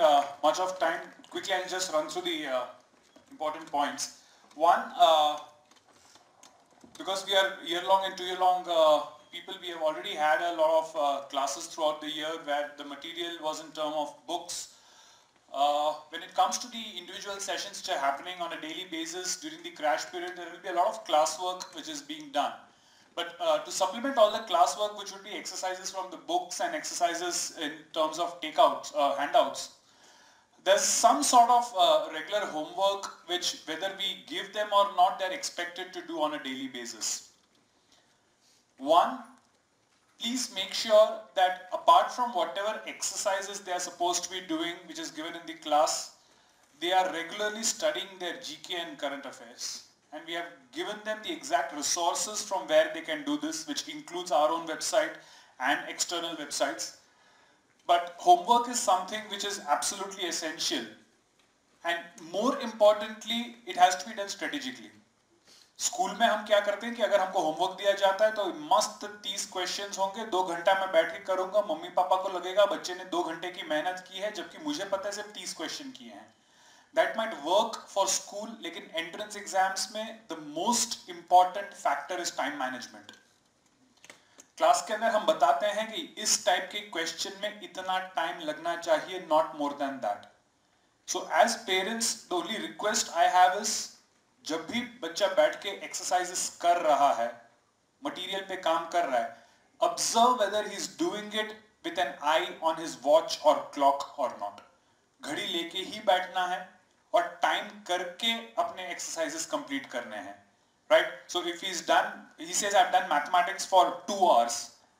much of time, quickly I'll just run through the important points. One, because we are year-long and two-year-long people, we have already had a lot of classes throughout the year where the material was in terms of books. When it comes to the individual sessions which are happening on a daily basis during the crash period, there will be a lot of classwork which is being done. But to supplement all the classwork, which would be exercises from the books and exercises in terms of takeouts, handouts, there's some sort of regular homework which, whether we give them or not, they're expected to do on a daily basis. One, please make sure that apart from whatever exercises they are supposed to be doing, which is given in the class, they are regularly studying their GK and current affairs. And we have given them the exact resources from where they can do this, which includes our own website and external websites. But homework is something which is absolutely essential. And more importantly, it has to be done strategically. School mein hum kya karte hain ki agar humko homework diya jata hai to mast 30 questions honge, 2 घंटा mein baith ke karunga, mummy papa ko lagega bacche ne 2 घंटे ki mehnat ki hai, jabki mujhe pata hai sirf 30 question kiye hain. That might work for school, like in entrance exams mein, the most important factor is time management. Class ke andar hum batate hain ki is type ke question mein itna time lagna chahiye, not more than that. So as parents, the only request I have is, jab bhi bachcha baith ke exercises kar raha hai, material pe kaam kar raha hai, observe whether he is doing it with an eye on his watch or clock or not. घड़ी लेके ही बैठना है और time करके अपने exercises complete करने हैं, right? So if he's done, he says I've done mathematics for 2 hours.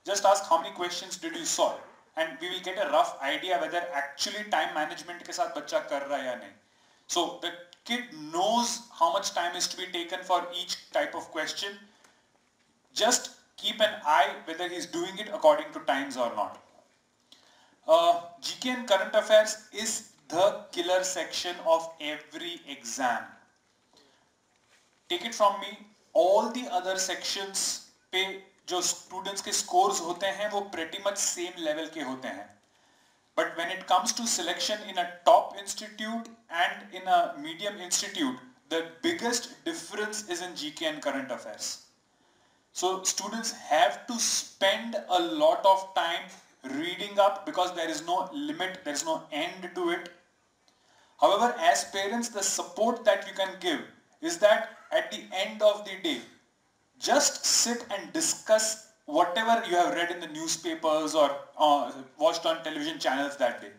Just ask how many questions did you solve, and we will get a rough idea whether actually time management के साथ बच्चा कर रहा है या नहीं. So the kid knows how much time is to be taken for each type of question. Just keep an eye whether he's doing it according to times or not. GK and current affairs is the killer section of every exam. Take it from me, all the other sections पे जो students के scores होते हैं वो pretty much same level के होते हैं. But when it comes to selection in a top institute and in a medium institute, the biggest difference is in GK and current affairs. So students have to spend a lot of time reading up because there is no limit, there is no end to it. However, as parents, the support that you can give is that at the end of the day, just sit and discuss whatever you have read in the newspapers or watched on television channels that day,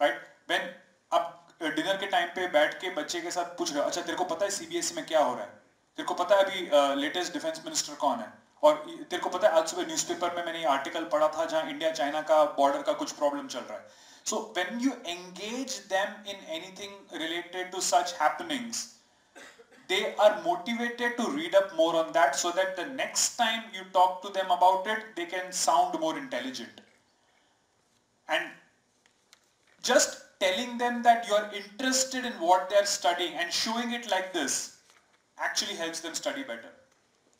right? When आप dinner के time पे बैठ के बच्चे के साथ पूछ रहे हो, अच्छा तेरे को पता है CBSE में क्या हो रहा है? तेरे को पता है अभी latest defense minister कौन है? और तेरे को पता है आज सुबह न्यूज़पेपर में मैंने आर्टिकल पढ़ा था जहां इंडिया चाइना का बॉर्डर का कुछ प्रॉब्लम चल रहा है. So when you engage them in anything related to such happenings, they are motivated to read up more on that so that the next time you talk to them about it they can sound more intelligent. And just telling them that you're interested in what they're studying and showing it like this actually helps them study better.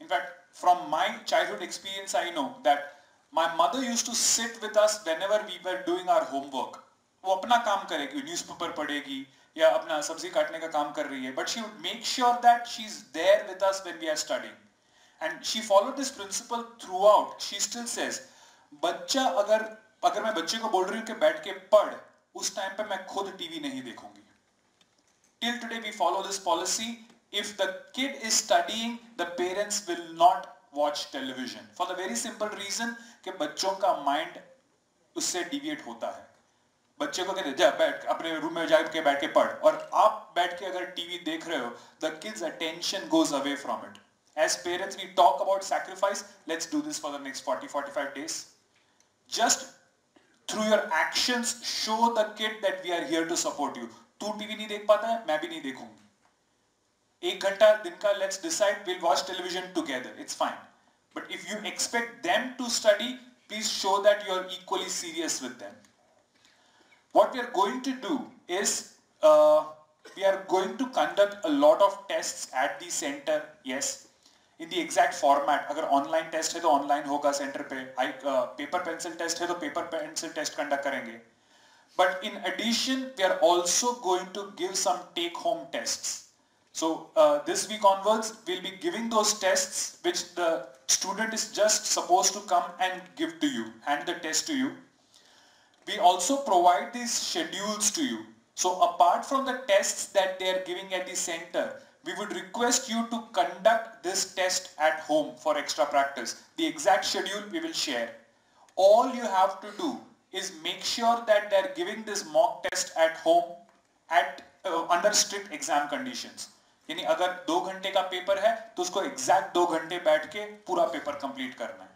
In fact, from my childhood experience, I know that my mother used to sit with us whenever we were doing our homework. वो अपना काम करेगी, newspaper पढ़ेगी या अपना सब्जी काटने का काम कर रही है, but she would make sure that she's there with us when we are studying. And she followed this principle throughout. She still says, बच्चा अगर मैं बच्चे को बोल रही हूँ कि बैठ के पढ़, उस टाइम पे मैं खुद टीवी नहीं देखूंगी. Till today we follow this policy. If the kid is studying, the parents will not watch television for the very simple reason कि बच्चों का mind उससे deviate होता है. बच्चे को कहते हैं जा बैठ अपने रूम में जा के बैठ के पढ़, और आप बैठ के अगर टीवी देख रहे हो, the kids' attention goes away from it. As parents, we talk about sacrifice. Let's do this for the next 40-45 days. Just through your actions, show the kid that we are here to support you. तू TV नहीं देख पाता है, मैं भी नहीं देखूंगी. एक घंटा दिन का let's decide we'll watch television together. It's fine. But if you expect them to study, please show that you are equally serious with them. What we are going to do is we are going to conduct a lot of tests at the center. Yes, in the exact format. अगर online test है तो online होगा center पे. Paper pencil test है तो paper pencil test conduct करेंगे. But in addition, we are also going to give some take-home tests. So this week onwards, we'll be giving those tests which the student is just supposed to come and give to you, hand the test to you. We also provide these schedules to you. So apart from the tests that they are giving at the center, we would request you to conduct this test at home for extra practice. The exact schedule we will share. All you have to do is make sure that they are giving this mock test at home at under strict exam conditions. यानी अगर 2 घंटे का paper है तो उसको exact 2 घंटे बैठ के पूरा पेपर कंप्लीट करना है.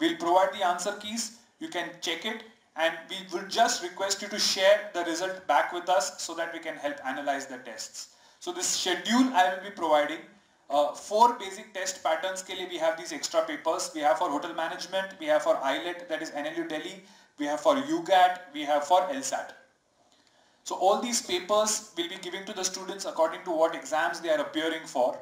We'll provide the answer keys. You can check it, and we would just request you to share the result back with us so that we can help analyze the tests. So this schedule I will be providing. 4 basic test patterns के लिए we have these extra papers. We have for hotel management, we have for IILET, that is NLU Delhi, we have for UGAT, we have for LSAT. So all these papers will be given to the students according to what exams they are appearing for,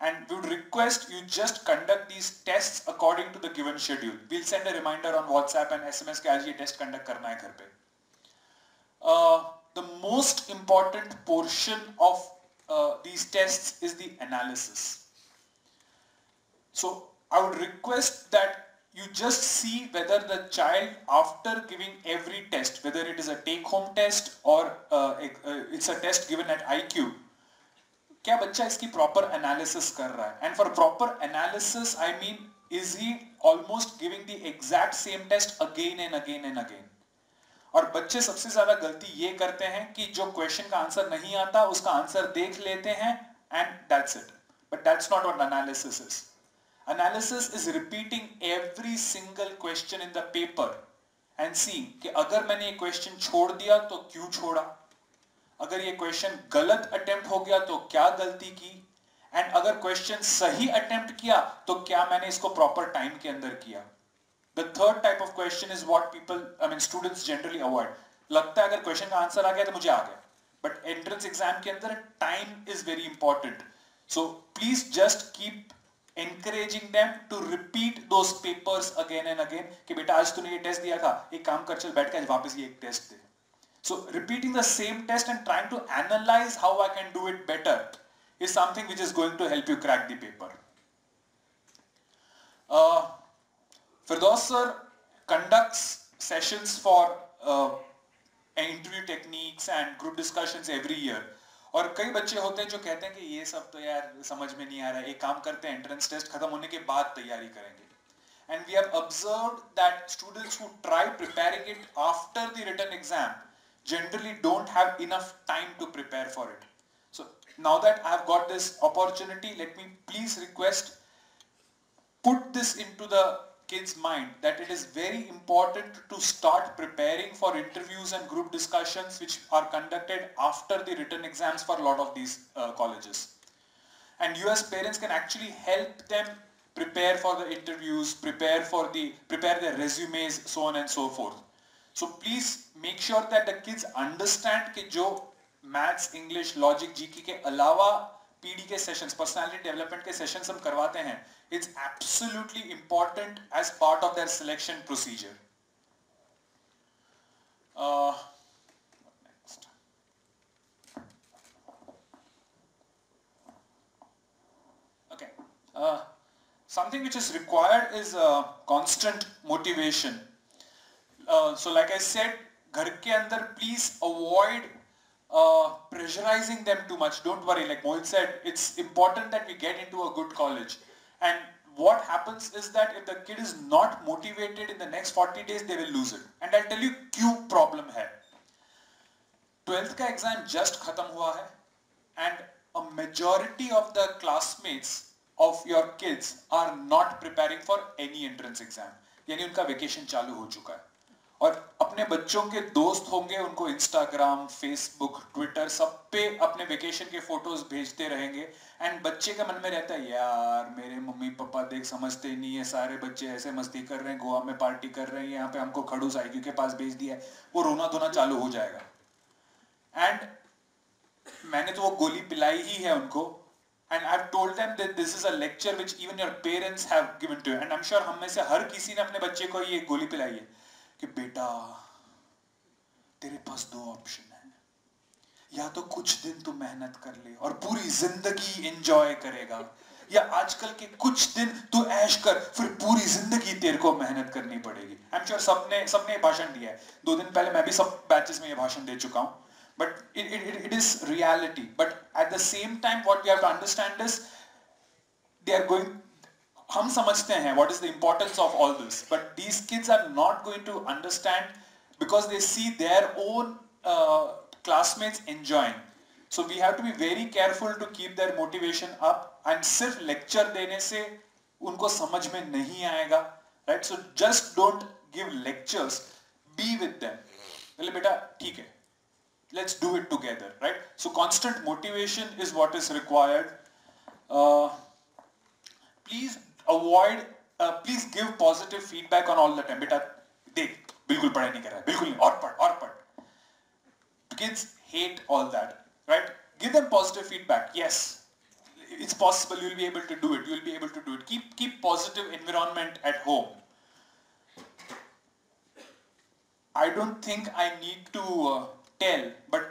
and we would request you just conduct these tests according to the given schedule. We'll send a reminder on WhatsApp and SMS कि आज ये test conduct करना है घर पे. The most important portion of these tests is the analysis. So I would request that you just see whether the child, after giving every test, whether it is a take-home test or it's a test given at IQ, क्या बच्चा इसकी proper analysis कर रहा है? And for proper analysis, I mean, is he almost giving the exact same test again and again and again? और बच्चे सबसे ज़्यादा गलती ये करते हैं कि जो question का answer नहीं आता, उसका answer देख लेते हैं and that's it. But that's not what analysis is. Analysis is repeating every single question in the paper and seeing कि अगर मैंने ये question छोड़ दिया तो क्यों छोड़ा, अगर ये question गलत attempt हो गया तो क्या गलती की, and अगर question सही attempt किया तो क्या मैंने इसको proper time के अंदर किया. The third type of question is what people, students generally avoid. लगता है अगर question का answer आ गया तो मुझे आ गया. But entrance exam के अंदर time is very important. So please just keep encouraging them to repeat those papers again and again कि बेटा आज तूने ये टेस्ट दिया था, एक काम कर चल बैठ के आज वापस ये एक टेस्ट दे. So repeating the same test and trying to analyze how I can do it better is something which is going to help you crack the paper. Firdos sir conducts sessions for interview techniques and group discussions every year. और कई बच्चे होते हैं जो कहते हैं कि ये सब तो यार समझ में नहीं आ रहा है, एक काम करते हैं एंट्रेंस टेस्ट खत्म होने के बाद तैयारी करेंगे. And we have observed that students who try preparing it after the written exam generally don't have enough time to prepare for it. So now that I have got this opportunity, let me please request, put this into the kids' mind that it is very important to start preparing for interviews and group discussions which are conducted after the written exams for a lot of these colleges. And you as parents can actually help them prepare for the interviews, prepare their resumes, so on and so forth. So please make sure that the kids understand कि जो maths, English, logic, GK के अलावा PD के sessions, personality development के sessions हम करवाते हैं, it's absolutely important as part of their selection procedure. Something which is required is constant motivation. So like I said, घर के अंदर please avoid pressurizing them too much. Don't worry, like Mohit said, it's important that we get into a good college. And what happens is that if the kid is not motivated in the next 40 days, they will lose it. And I'll tell you क्यों problem है. 12th का exam just खत्म हुआ है, and a majority of the classmates of your kids are not preparing for any entrance exam. यानी उनका vacation चालू हो चुका है. और अपने बच्चों के दोस्त होंगे, उनको Instagram, Facebook, Twitter सब पे अपने वेकेशन के फोटोज भेजते रहेंगे. एंड बच्चे के मन में रहता है, यार मेरे मम्मी पापा देख समझते ही नहीं है, सारे बच्चे ऐसे मस्ती कर रहे हैं, गोवा में पार्टी कर रहे हैं, यहाँ पे हमको खड़ूस IQ के पास भेज दिया है. वो रोना धोना चालू हो जाएगा. एंड मैंने तो वो गोली पिलाई ही है उनको. And I've told them that this is a lecture which even your parents have given to you. And I'm sure हम में से हर किसी ने अपने बच्चे को ये गोली पिलाई है कि बेटा तेरे पास दो ऑप्शन है, या तो कुछ दिन तू मेहनत कर ले और पूरी जिंदगी एंजॉय करेगा, या आजकल के कुछ दिन तू ऐश कर फिर पूरी जिंदगी तेरे को मेहनत करनी पड़ेगी. आई एम श्योर सबने भाषण दिया है. दो दिन पहले मैं भी सब बैचेस में ये भाषण दे चुका हूँ. But it is reality. But at the same time, what we have to understand is they are going. हम समझते हैं what is the importance of all this. But these kids are not going to understand because they see their own classmates enjoying. So we have to be very careful to keep their motivation up. And सिर्फ lecture देने से उनको समझ में नहीं आएगा, right? So just don't give lectures. Be with them. बोले बेटा ठीक है. Let's do it together, right? So constant motivation is what is required. Please avoid, please give positive feedback on all the time. बेटा देख बिल्कुल पढ़ाई नहीं कर रहा है, बिल्कुल नहीं, और पढ़. Kids hate all that, right? Give them positive feedback. Yes, it's possible. You'll be able to do it. You'll be able to do it. Keep positive environment at home. I don't think I need to. But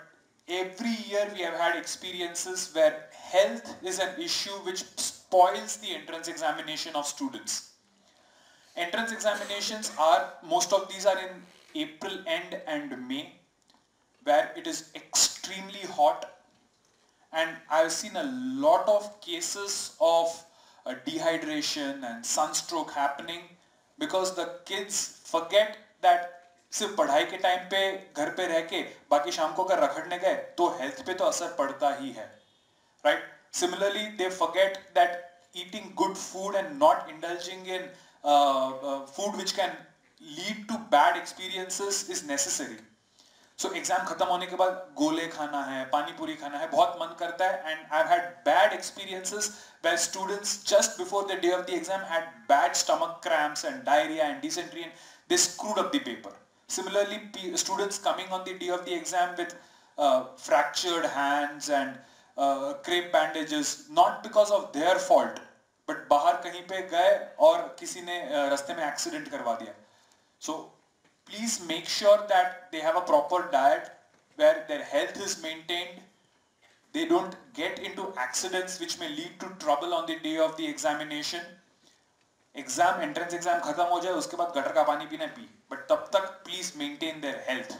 every year we have had experiences where health is an issue which spoils the entrance examination of students. Entrance examinations are, most of these are in April end and May, where it is extremely hot, and I have seen a lot of cases of dehydration and sunstroke happening because the kids forget that सिर्फ पढ़ाई के time पे घर पे रह के बाकी शाम को अगर रखड़ने गए तो हेल्थ पे तो असर पड़ता ही है, right? Similarly, they forget that eating good food and not indulging in food which can lead to bad experiences is necessary. So exam खत्म होने के बाद गोले खाना है, पानी पूरी खाना है, बहुत मन करता है. And I've had bad experiences where students just before the day of the exam had bad stomach cramps and diarrhea and dysentery, and they screwed up the paper. Similarly, students coming on the day of the exam with fractured hands and crepe bandages, not because of their fault, but बाहर कहीं पे गए और किसी ने रास्ते में accident करवा दिया. So please make sure that they have a proper diet where their health is maintained. They don't get into accidents which may lead to trouble on the day of the examination. Exam entrance exam खत्म हो जाए उसके बाद gutter का पानी पीना P, but तब तक please maintain their health.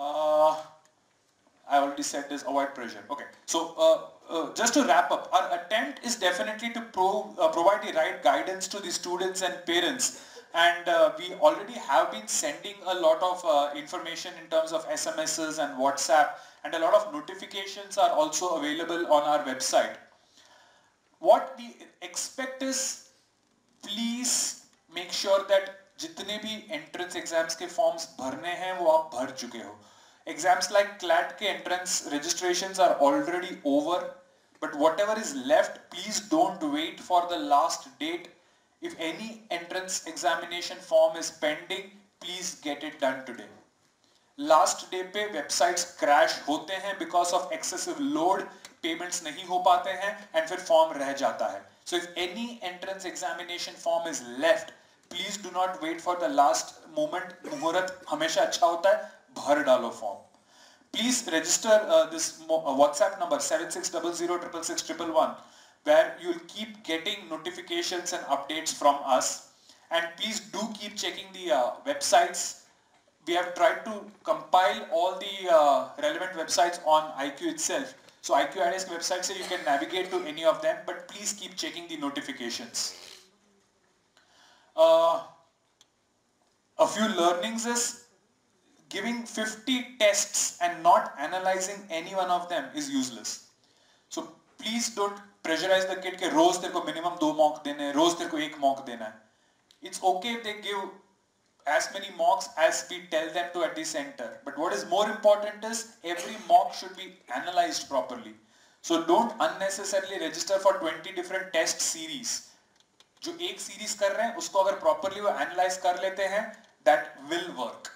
I already said this, avoid pressure. Okay, so just to wrap up, our attempt is definitely to provide the right guidance to the students and parents, and we already have been sending a lot of information in terms of SMSs and WhatsApp, and a lot of notifications are also available on our website. What we expect is, please make sure that जितने भी entrance exams के forms भरने हैं वो आप भर चुके हो. Exams like CLAT के entrance registrations are already over, but whatever is left, please don't wait for the last date. If any entrance examination form is pending, please get it done today. Last day पे websites crash होते हैं because of excessive load, payments नहीं हो पाते हैं and फिर form रह जाता है. So if any entrance examination form is left, please do not wait for the last moment. मुहूर्त हमेशा अच्छा होता है, भर डालो form. Please register this WhatsApp number 7600666611 where you will keep getting notifications and updates from us. And please do keep checking the websites. We have tried to compile all the relevant websites on iQue itself. So iQue's website, so you can navigate to any of them, but please keep checking the notifications. A few learnings is giving 50 tests and not analyzing any one of them is useless. So please don't pressurize the kid that रोज तेरे को minimum 2 mock देने हैं, रोज तेरे को 1 mock देना है. It's okay if they give as many mocks as we tell them to at the center, but what is more important is every mock should be analyzed properly. So don't unnecessarily register for 20 different test series. जो एक series कर रहे हैं उसको अगर properly वो analyze कर लेते हैं, that will work.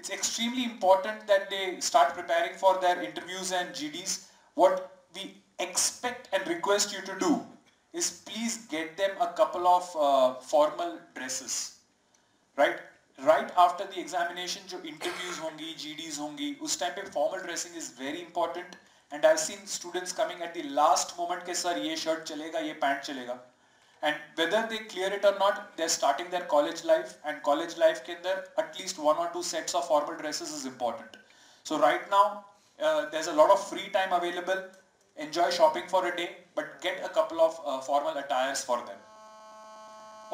It's extremely important that they start preparing for their interviews and GDs. What we expect and request you to do is please get them a couple of formal dresses, right? Right after the examination, जो interviews होंगी, GDs होंगी, उस time पे formal dressing is very important. And I've seen students coming at the last moment के sir ये shirt चलेगा, ये pant चलेगा. And whether they clear it or not, they're starting their college life, and college life के अंदर at least 1 or 2 sets of formal dresses is important. So right now there's a lot of free time available. Enjoy shopping for a day, but get a couple of formal attires for them.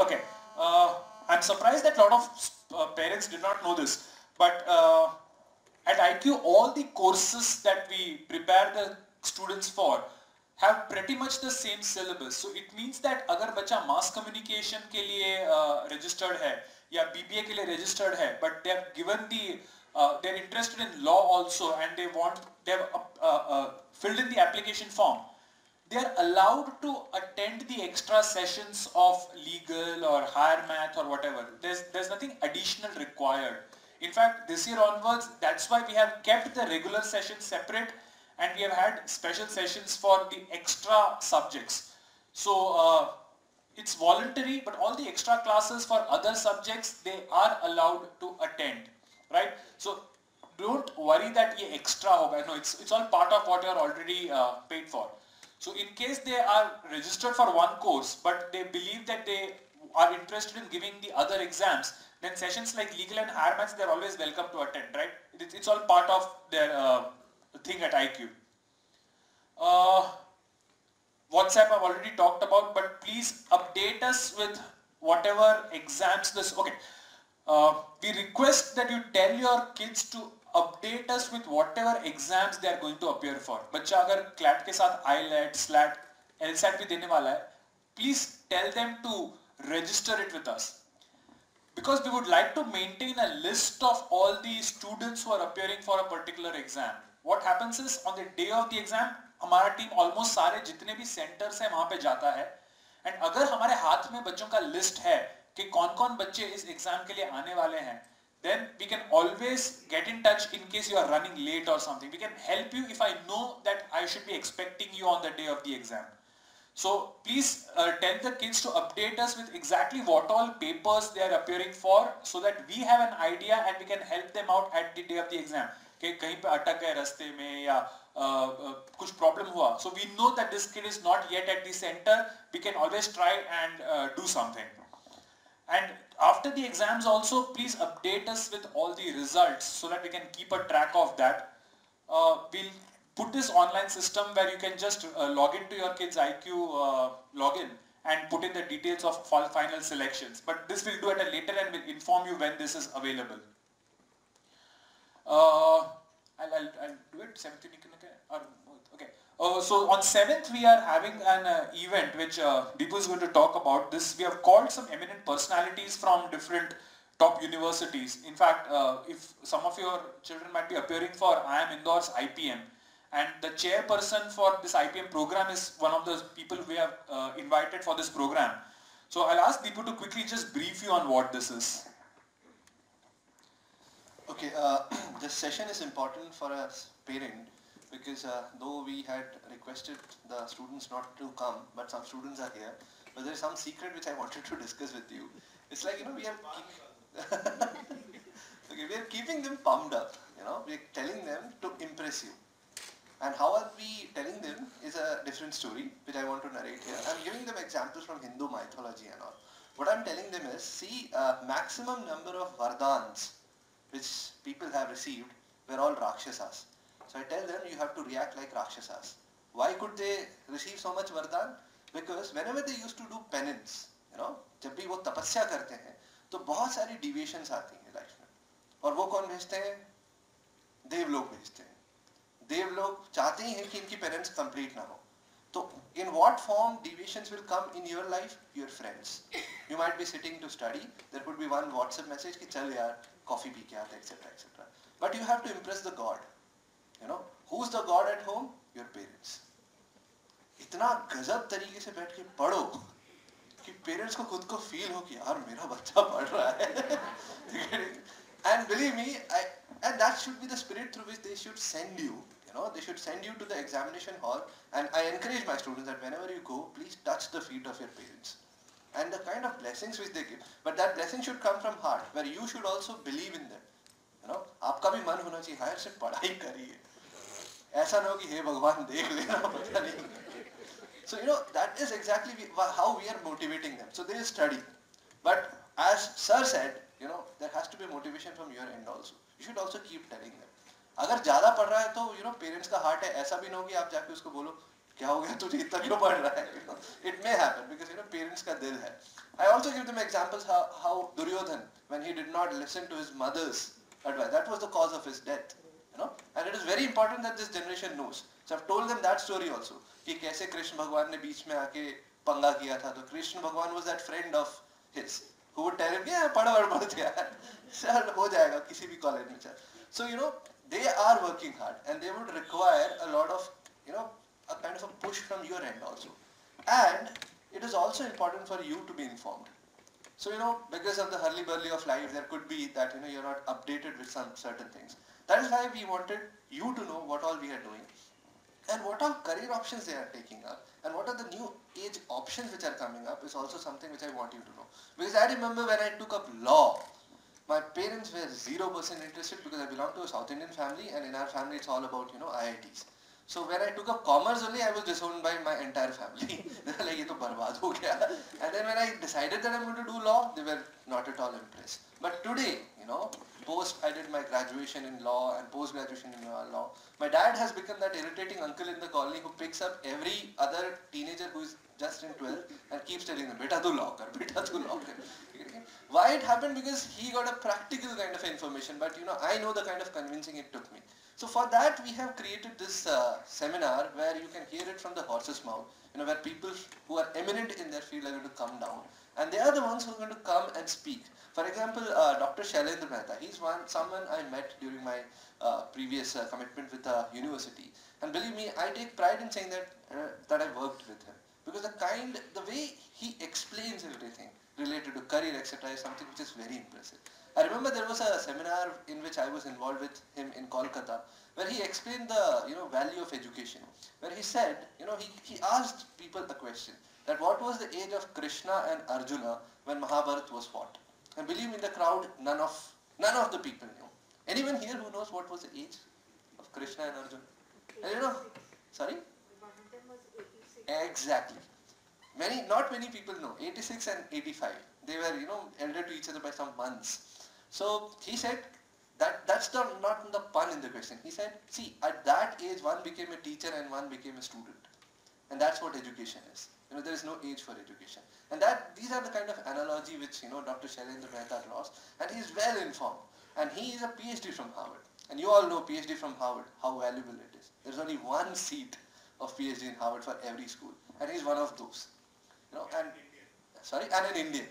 Okay, I'm surprised that a lot of parents did not know this, but at IQ all the courses that we prepare the students for have pretty much the same syllabus. So it means that अगर बच्चा mass communication के लिए registered है या BBA के लिए registered है, but they have given the they're interested in law also, and they want they've filled in the application form. They are allowed to attend the extra sessions of legal or higher math or whatever. There's nothing additional required. In fact, this year onwards, that's why we have kept the regular sessions separate, and we have had special sessions for the extra subjects. So it's voluntary, but all the extra classes for other subjects they are allowed to attend. Right, so don't worry that ये extra होगा. No, it's all part of what you are already paid for. So in case they are registered for one course, but they believe that they are interested in giving the other exams, then sessions like legal and higher maths they are always welcome to attend. Right, it's all part of their thing at IQ. WhatsApp I've already talked about, but please update us with whatever exams this. Okay. We request that you tell your kids to update us with whatever exams they are going to appear for. बच्चा अगर CLAT के साथ IILET, SLAT, LSAT भी देने वाला है, please tell them to register it with us, because we would like to maintain a list of all the students who are appearing for a particular exam. What happens is on the day of the exam, हमारा team almost सारे जितने भी centers हैं वहाँ पे जाता है, and अगर हमारे हाथ में बच्चों का list है कि कौन-कौन बच्चे इस एग्जाम के लिए आने वाले हैं, then we can always get in touch in case you are running late or something. We can help you if I know that I should be expecting you on the day of the exam. So please tell the kids to update us with exactly what all papers they are appearing for, so that we have an idea and we can help them out at the day of the exam. कि कहीं पे अटक गए रास्ते में या कुछ problem हुआ, so we know that this kid is not yet at the center. We can always try and do something. And after the exams also, please update us with all the results so that we can keep a track of that. We'll put this online system where you can just log into your kids' IQ login and put in the details of final selections. But this we'll do at a later, and we'll inform you when this is available. I'll do it 17th, or okay. So on 7th we are having an event which Deepu is going to talk about. This we have called some eminent personalities from different top universities. In fact, if some of your children might be appearing for IIM Indore's IPM, and the chairperson for this IPM program is one of the people we have invited for this program. So I'll ask Deepu to quickly just brief you on what this is. Okay, this session is important for us parent because though we had requested the students not to come, but some students are here, but there is some secret which I wanted to discuss with you. It's like, you know, we are keeping them pumped up, you know, we are telling them to impress you. And how are we telling them is a different story which I want to narrate here. I'm giving them examples from Hindu mythology and all. What I'm telling them is, see, maximum number of vardans which people have received were all Rakshasas. So I tell them you have to react like Rakshasas. Why could they receive so much vardan? Because whenever they used to do penance, you know, जब भी वो तपस्या करते हैं, तो बहुत सारी deviations आती हैं life में. और वो कौन भेजते हैं? देवलोक भेजते हैं. देवलोक चाहते ही हैं कि इनकी parents complete ना हो. तो in what form deviations will come in your life? Your friends. You might be sitting to study. There could be one WhatsApp message कि चल यार coffee पी के आते etc etc. But you have to impress the god. You know, who's the god at home? Your parents. इतना गजब तरीके से बैठ के पढ़ो कि parents को खुद को feel हो कि यार मेरा बच्चा पढ़ रहा है. And believe me, and that should be the spirit through which they should send you. You know, they should send you to the examination hall. And I encourage my students that whenever you go, please touch the feet of your parents. And the kind of blessings which they give. But that blessing should come from heart, where you should also believe in them. You know, आपका भी मन होना चाहिए यार सिर्फ पढ़ाई करिए. ऐसा ना हो कि हे भगवान देख लेना पता नहीं. So you know, that is exactly how we are motivating them. So they will study. But as sir said, you know, there has to be motivation from your end also. You should also keep telling them. अगर ज़्यादा पढ़ रहा है तो you know parents का heart है ऐसा भी ना हो कि आप जाके उसको बोलो क्या हो गया तुझे इतना क्यों पढ़ रहा है. You know, it may happen because you know parents का दिल है. I also give them examples how Duryodhan, when he did not listen to his mother's advice, that was the cause of his death. You know, and it is very important that this generation knows. So I've told them that story also कि कैसे कृष्ण भगवान ने बीच में आके पंगा किया था. तो कृष्ण भगवान was that friend of his who would tell him, yeah, पढ़ यार सर हो जाएगा किसी भी कॉलेज में चल. So you know, they are working hard and they would require a lot of, you know, a kind of a push from your end also. And it is also important for you to be informed. So you know, because of the hurly-burly of life, there could be that, you know, you're not updated with some certain things. That is why we wanted you to know what all we are doing and what are career options they are taking up and what are the new age options which are coming up is also something which I want you to know. Because I remember when I took up law, my parents were 0% interested because I belong to a South Indian family and in our family it's all about, you know, IITs. So when I took up commerce only, I was disowned by my entire family. They were like, ye to barbaad ho gaya. And then when I decided that I'm going to do law, they were not at all impressed. But today, you know, post I did my graduation in law and post-graduation in law, my dad has become that irritating uncle in the colony who picks up every other teenager who is just in 12 and keeps telling them, beta tu law kar, beta tu law kar. Why it happened? Because he got a practical kind of information, but you know, I know the kind of convincing it took me. So for that, we have created this seminar where you can hear it from the horse's mouth, you know, where people who are eminent in their field are going to come down. And they are the ones who are going to come and speak. For example, Dr. Shailendra Mehta, he's someone I met during my previous commitment with the university. And believe me, I take pride in saying that I worked with him. Because the way he explains everything related to career, etc. is something which is very impressive. I remember there was a seminar in which I was involved with him in Kolkata, where he explained the, you know, value of education. Where he said, you know, he asked people the question that what was the age of Krishna and Arjuna when Mahabharata was fought? And believe me, in the crowd, none of the people knew. Anyone here who knows what was the age of Krishna and Arjuna? And you know, sorry? One of them was 86. Exactly. Not many people know. 86 and 85. They were, you know, elder to each other by some months. So he said, that's not the pun in the question. He said, see, at that age, one became a teacher and one became a student. And that's what education is. You know, there is no age for education. And these are the kind of analogy which, you know, Dr. Shailendra Mehta draws. And he is well informed. And he is a PhD from Harvard. And you all know PhD from Harvard, how valuable it is. There's only one seat of PhD in Harvard for every school. And he's one of those. You know, and an Indian,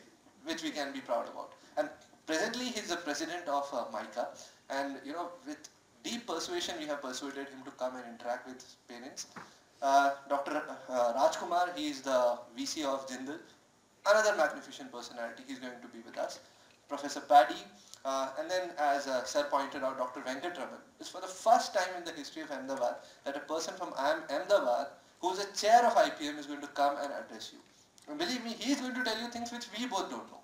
which we can be proud about. And presently he's the president of MICA. And, you know, with deep persuasion, we have persuaded him to come and interact with his parents. Dr. Rajkumar, he is the VC of Jindal. another magnificent personality. He's going to be with us, Professor Paddy. And then, as Sir pointed out, Dr. Venkatraman. It's for the first time in the history of Ahmedabad that a person from IIM Ahmedabad, who is a chair of IPM, is going to come and address you. And believe me, he's going to tell you things which we both don't know.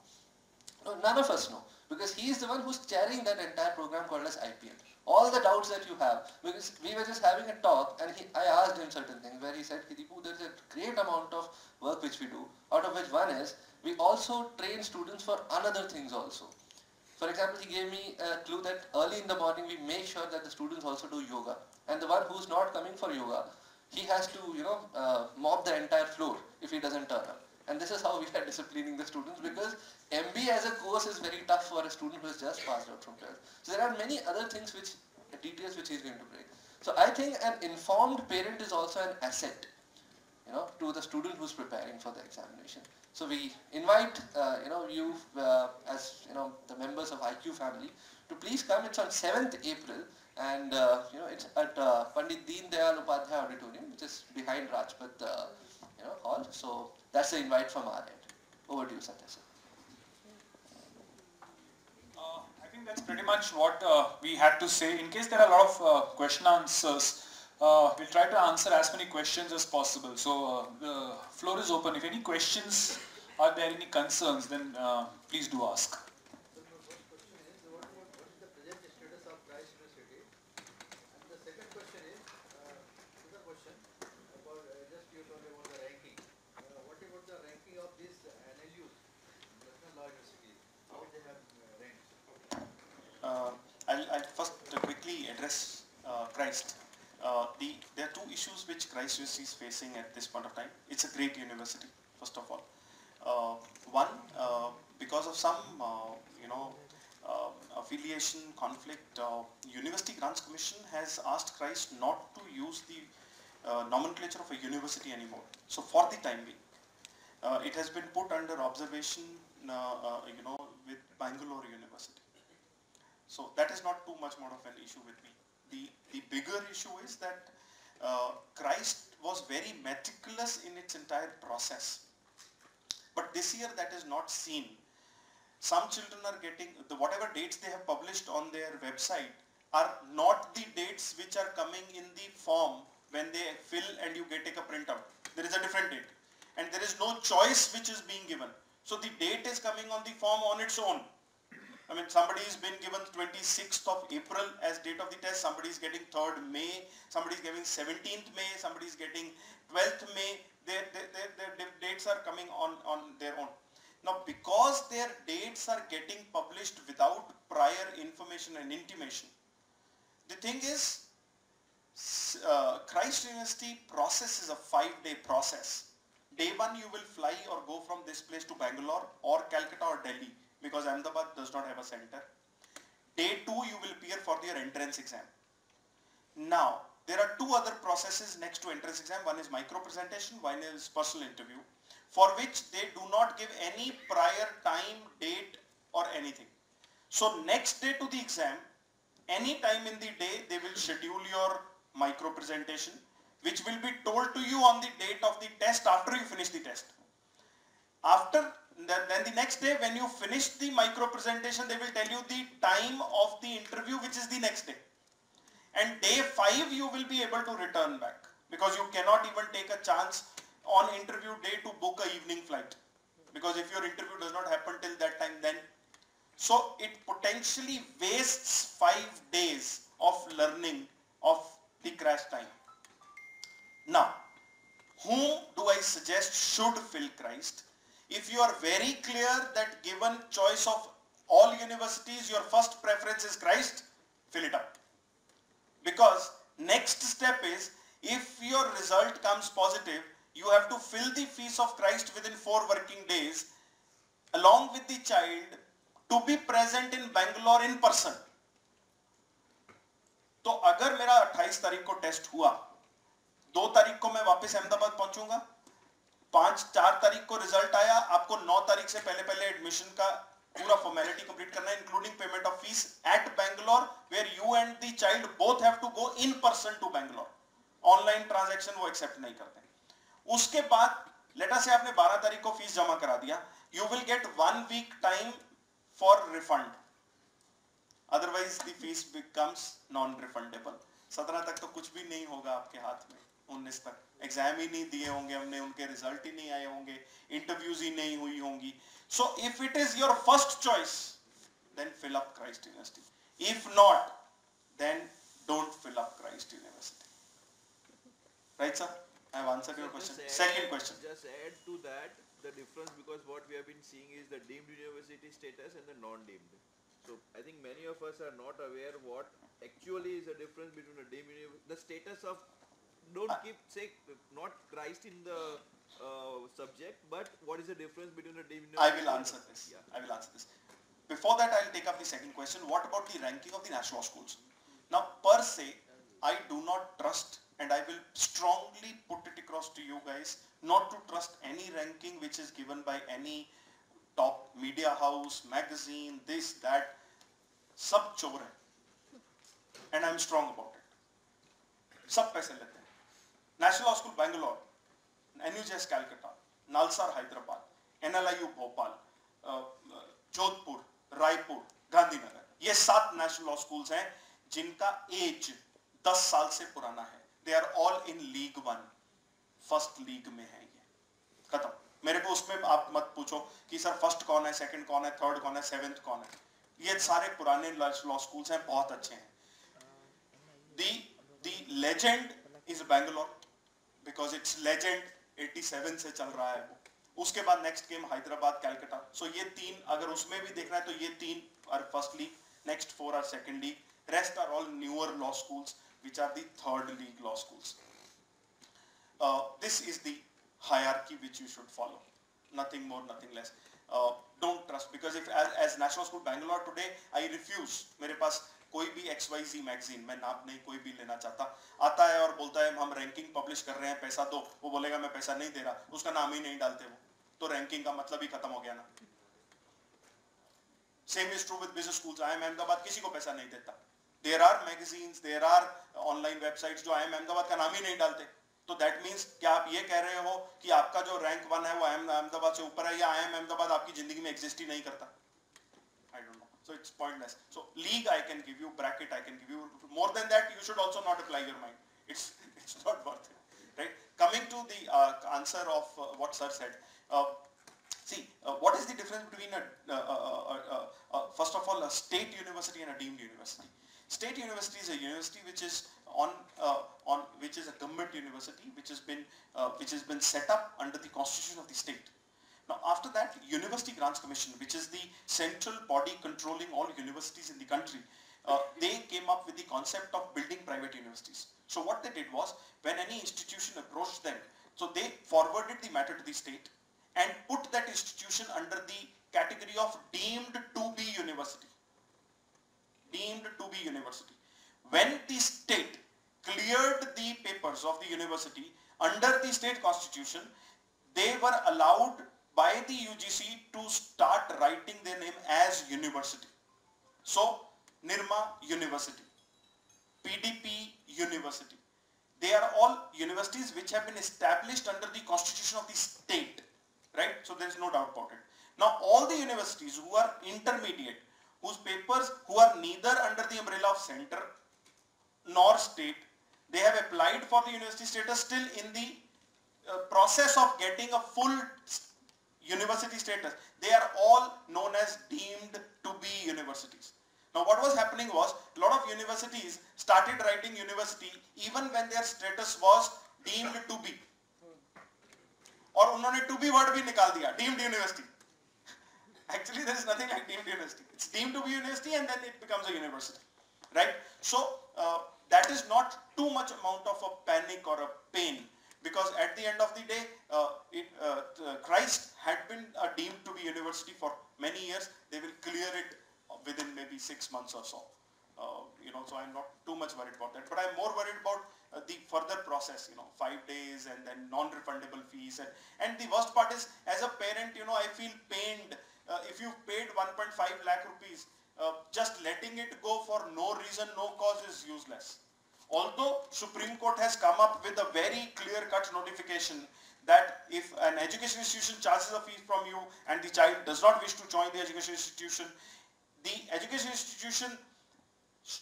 No, none of us know, because he is the one who's chairing that entire program called as IPM. All the doubts that you have, because we were just having a talk and I asked him certain things where he said, Deepu, there is a great amount of work which we do, out of which one is, we also train students for another things also. For example, he gave me a clue that early in the morning we make sure that the students also do yoga. And the one who's not coming for yoga, he has to, mop the entire floor if he doesn't turn up. And this is how we are disciplining the students, because MBA as a course is very tough for a student who has just passed out from 12th. So there are many other things which, details which he's going to bring. So I think an informed parent is also an asset, to the student who's preparing for the examination. So we invite, you as, the members of IQ family to please come. It's on 7th April and, it's at Pandit Deen Dayal Upadhyay Auditorium, which is behind Rajpath, hall. So that's the invite from our end. Over to you, Satya sir. I think that's pretty much what we had to say. In case there are a lot of question answers, we'll try to answer as many questions as possible. So the floor is open. If any questions are there, any concerns, then please do ask. Christ. There are two issues which Christ University is facing at this point of time. It's a great university, first of all. One, because of some, affiliation conflict, University Grants Commission has asked Christ not to use the nomenclature of a university anymore. So for the time being, it has been put under observation, with Bangalore University. So that is not too much more of an issue with me. The bigger issue is that Christ was very meticulous in its entire process. But this year that is not seen. Some children are getting, whatever dates they have published on their website are not the dates which are coming in the form when they fill and you take a printout. There is a different date. And there is no choice which is being given. So the date is coming on the form on its own. I mean, somebody has been given 26th of April as date of the test, somebody is getting 3rd May, somebody is giving 17th May, somebody is getting 12th May, their dates are coming on their own. Now, because their dates are getting published without prior information and intimation, the thing is, Christ University process is a 5-day process. Day 1 you will fly or go from this place to Bangalore or Calcutta or Delhi, because Ahmedabad does not have a center. Day 2, you will appear for your entrance exam. Now, there are two other processes next to entrance exam. One is micro-presentation, one is personal interview, for which they do not give any prior time, date or anything. So next day to the exam, any time in the day, they will schedule your micro-presentation, which will be told to you on the date of the test after you finish the test. Then the next day when you finish the micro presentation, they will tell you the time of the interview, which is the next day. And day 5 you will be able to return back, because you cannot even take a chance on interview day to book an evening flight, because if your interview does not happen till that time, then. So it potentially wastes 5 days of learning of the crash time. Now, whom do I suggest should fill Christ? If you are very clear that given choice of all universities, your first preference is Christ, fill it up. Because next step is, if your result comes positive, you have to fill the fees of Christ within 4 working days, along with the child, to be present in Bangalore in person. तो अगर मेरा 28 तारीख को test हुआ, 2 तारीख को मैं वापस अहमदाबाद पहुंचूंगा, 4 तारीख को रिजल्ट आया, आपको 9 तारीख से पहले एडमिशन का पूरा फॉर्मेलिटी कंप्लीट करना है, including payment of fees at Bangalore, where you and the child both have to go in person to Bangalore. Online transaction वो एक्सेप्ट नहीं करते. उसके बाद let us say आपने 12 तारीख को फीस जमा करा दिया, you will get 1 week time for refund. Otherwise the fees becomes non-refundable. 17 तक तो कुछ भी नहीं होगा आपके हाथ में, 19 तक एग्जाम ही नहीं दिए होंगे हमने, उनके रिजल्ट ही नहीं आए होंगे, इंटरव्यूज ही नहीं हुई होंगी. So if it is your first choice, then fill up Christ University. If not, then don't fill up Christ University. Right, sir? I have answered your question. Second question. Just add to that the difference, because what we have been seeing is the deemed university status and the non-deemed. So I think many of us are not aware what actually is the difference between the deemed university, the status of, don't keep say not Christ in the subject, but what is the difference between the deemed university? I will answer this. Yeah. I will answer this. Before that, I'll take up the second question. What about the ranking of the national schools? Now, per se, I do not trust, and I will strongly put it across to you guys, not to trust any ranking which is given by any top media house, magazine, this, that. Sab chor hai. And I'm strong about it. Sab paise lete hain. National Law School Bangalore, NUJS Calcutta, Nalsar Hyderabad, NLIU Bhopal, Jodhpur, Raipur, Gandhinagar, ये 7 national law schools हैं जिनका as 10 साल से पुराना है. They are all in league 1, first league में है ये. खत्म. मेरे को उसमें आप मत पूछो कि सर फर्स्ट कौन है, सेकंड कौन है, थर्ड कौन है, सेवेंथ कौन है. ये सारे पुराने लॉ स्कूल्स हैं, बहुत अच्छे हैं. The legend is Bangalore because it's legend 87 से चल रहा है वो. उसके बाद नेक्स्ट गेम हैदराबाद, कैलकाटा. सो ये 3 अगर उसमें भी देखना है तो ये 3 आर फर्स्ट लीग, नेक्स्ट 4 are second league, rest are all newer law schools which are the third league law schools. This is the hierarchy which you should follow, nothing more nothing less. Don't trust because if as national school Bangalore today I refuse. मेरे पास कोई भी XYZ magazine, मैं नाम नहीं कोई भी लेना चाहता, आता है और बोलता है हम रैंकिंग पब्लिश कर रहे हैं, पैसा दो. वो बोलेगा मैं पैसा नहीं दे रहा, उसका नाम ही नहीं डालते वो, तो रैंकिंग का मतलब ही खत्म हो गया ना. Same is true with business schools. IIM Ahmedabad किसी को पैसा नहीं देता. There are magazines, there are online websites जो IIM अहमदाबाद का नाम ही नहीं डालते. तो दैट मींस क्या आप ये कह रहे हो कि आपका जो रैंक 1 है वो IIM अहमदाबाद से ऊपर है, या IIM अहमदाबाद आपकी जिंदगी में एग्जिस्ट ही नहीं करता? I don't know. So it's pointless. So league I can give you, bracket I can give you, more than that you should also not apply your mind. It's not worth it, right? Coming to the answer of what sir said, what is the difference between first of all a state university and a deemed university? State university is a university which is which is a government university which has been set up under the constitution of the state. Now after that, University Grants Commission, which is the central body controlling all universities in the country, they came up with the concept of building private universities. So what they did was, when any institution approached them, so they forwarded the matter to the state and put that institution under the category of deemed to be university. Deemed to be university. When the state cleared the papers of the university under the state constitution, they were allowed by the UGC to start writing their name as university. So Nirma University, PDP University, they are all universities which have been established under the constitution of the state, right? So there is no doubt about it. Now all the universities who are intermediate, whose papers, who are neither under the umbrella of center nor state, they have applied for the university status, still in the process of getting a full university status. They are all known as deemed to be universities. Now what was happening was, a lot of universities started writing university even when their status was deemed to be. और उन्होंने to be word भी निकाल दिया, deemed university. Actually there is nothing like deemed university. It's deemed to be university and then it becomes a university, right? So that is not too much amount of a panic or a pain, because at the end of the day, Christ had been deemed to be university for many years. They will clear it within maybe 6 months or so, so I'm not too much worried about that. But I'm more worried about the further process, 5 days and then non-refundable fees. And the worst part is, as a parent, I feel pained. If you paid 1.5 lakh rupees, just letting it go for no reason, no cause is useless. Although Supreme Court has come up with a very clear-cut notification that if an education institution charges a fee from you and the child does not wish to join the education institution, the education institution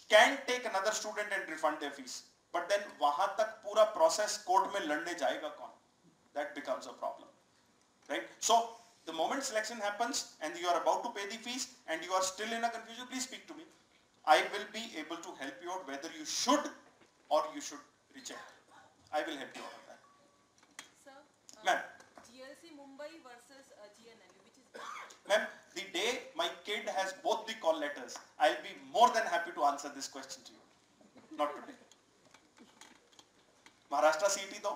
can take another student and refund their fees. But then wahan tak pura process court mein ladne jayega kaun? That becomes a problem, right? So the moment selection happens and you are about to pay the fees and you are still in a confusion, please speak to me. I will be able to help you out whether you should or you should reject. I will help you out on that. Sir, ma'am. GLC Mumbai versus GNLU, which is... Ma'am, the day my kid has both the call letters, I'll be more than happy to answer this question to you. Not today. Maharashtra CET दो,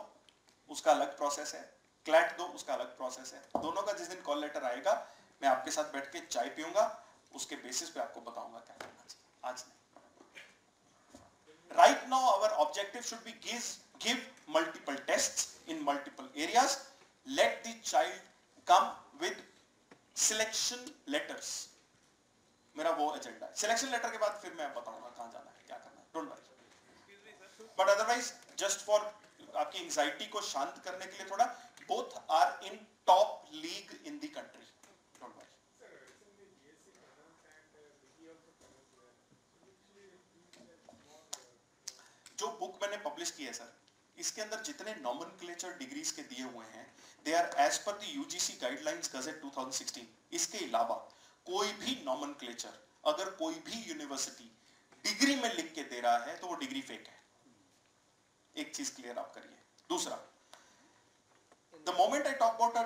उसका अलग process है, CLAT दो, उसका अलग process है, दोनों का जिस दिन कॉल लेटर आएगा, मैं आपके साथ बैठ के चाय पीऊंगा, उसके बेसिस पे आपको बताऊंगा क्या करना चाहिए, आज नहीं। Right now, our objective should be give multiple tests in multiple areas. Let the child come with selection letters. मेरा वो एजेंडा है। Selection letter के बाद फिर मैं बताऊंगा कहाँ जाना है, क्या करना है। Don't worry. But otherwise, just for आपकी anxiety को शांत करने के लिए थोड़ा, both are in top league in the country. Don't worry. जो book मैंने publish की है सर, इसके अंदर जितने nomenclature degrees के दिए हुए हैं, they are as per the UGC guidelines Gazette 2016. इसके अलावा कोई भी nomenclature, अगर कोई भी university degree में लिख के दे रहा है, तो वो degree fake है. एक चीज क्लियर आप करिए। दूसरा, the moment I talk about the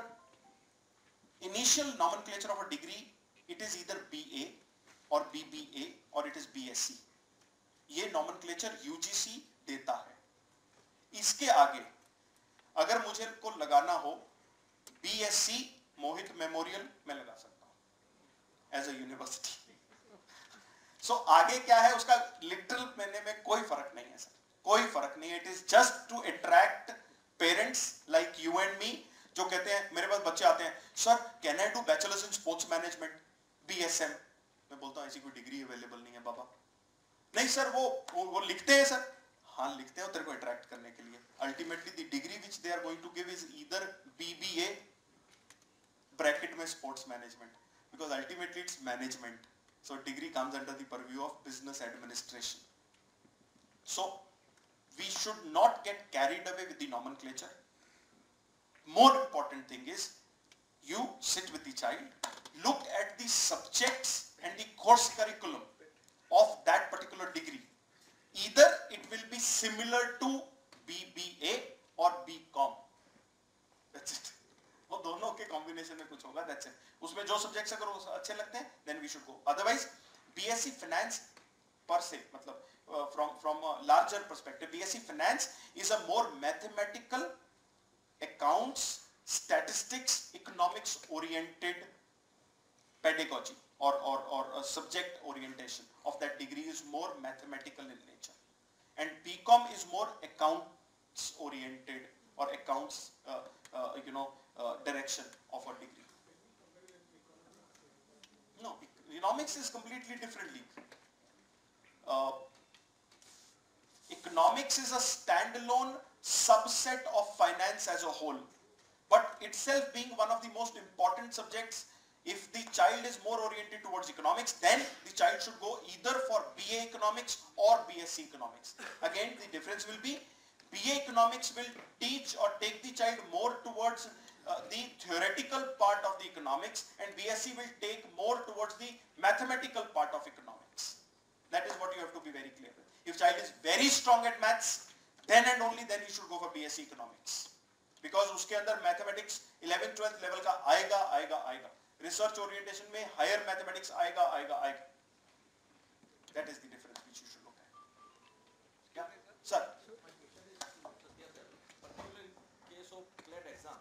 initial nomenclature of a degree, it is either BA or BBA or it is BSc. ये nomenclature UGC देता है। इसके आगे, अगर मुझे को लगाना हो, BSc मोहित मेमोरियल मैं लगा सकता हूँ, as a university. So आगे क्या है उसका literal मैंने में कोई फर्क नहीं है सर। कोई फर्क नहीं है, it is just to attract parents like you and me जो कहते हैं मेरे पास बच्चे आते हैं sir can I do bachelor's in sports management BSM मैं बोलता हूँ ऐसी कोई डिग्री अवेलेबल नहीं है बाबा नहीं सर वो लिखते हैं सर हाँ लिखते हैं तेरे को attract करने के लिए ultimately the degree which they are going to give is either BBA bracket में sports management because ultimately it's management so degree comes under the purview of business administration so we should not get carried away with the nomenclature. More important thing is, you sit with the child, look at the subjects and the course curriculum of that particular degree. Either it will be similar to BBA or BCom. That's it. वो दोनों के combination में कुछ होगा. That's it. उसमें जो subjects अगर वो अच्छे लगते हैं, then we should go. Otherwise, BSc Finance per se, मतलब from a larger perspective, BSc Finance is a more mathematical, accounts, statistics, economics oriented pedagogy or a subject orientation of that degree is more mathematical in nature. And BCom is more accounts oriented or accounts, direction of a degree. No, economics is completely differently. Economics is a standalone subset of finance as a whole, but itself being one of the most important subjects, if the child is more oriented towards economics, then the child should go either for BA economics or BSc economics. Again, the difference will be BA economics will teach or take the child more towards the theoretical part of the economics and BSc will take more towards the mathematical part of economics. That is what you have to be very clear with. If child is very strong at maths, then and only then you should go for BSc Economics. Because उसके अंदर mathematics 11th, 12th level का आएगा. Research orientation में higher mathematics आएगा. That is the difference which you should look at. Yeah, sir. Particularly in case of CLAT exam,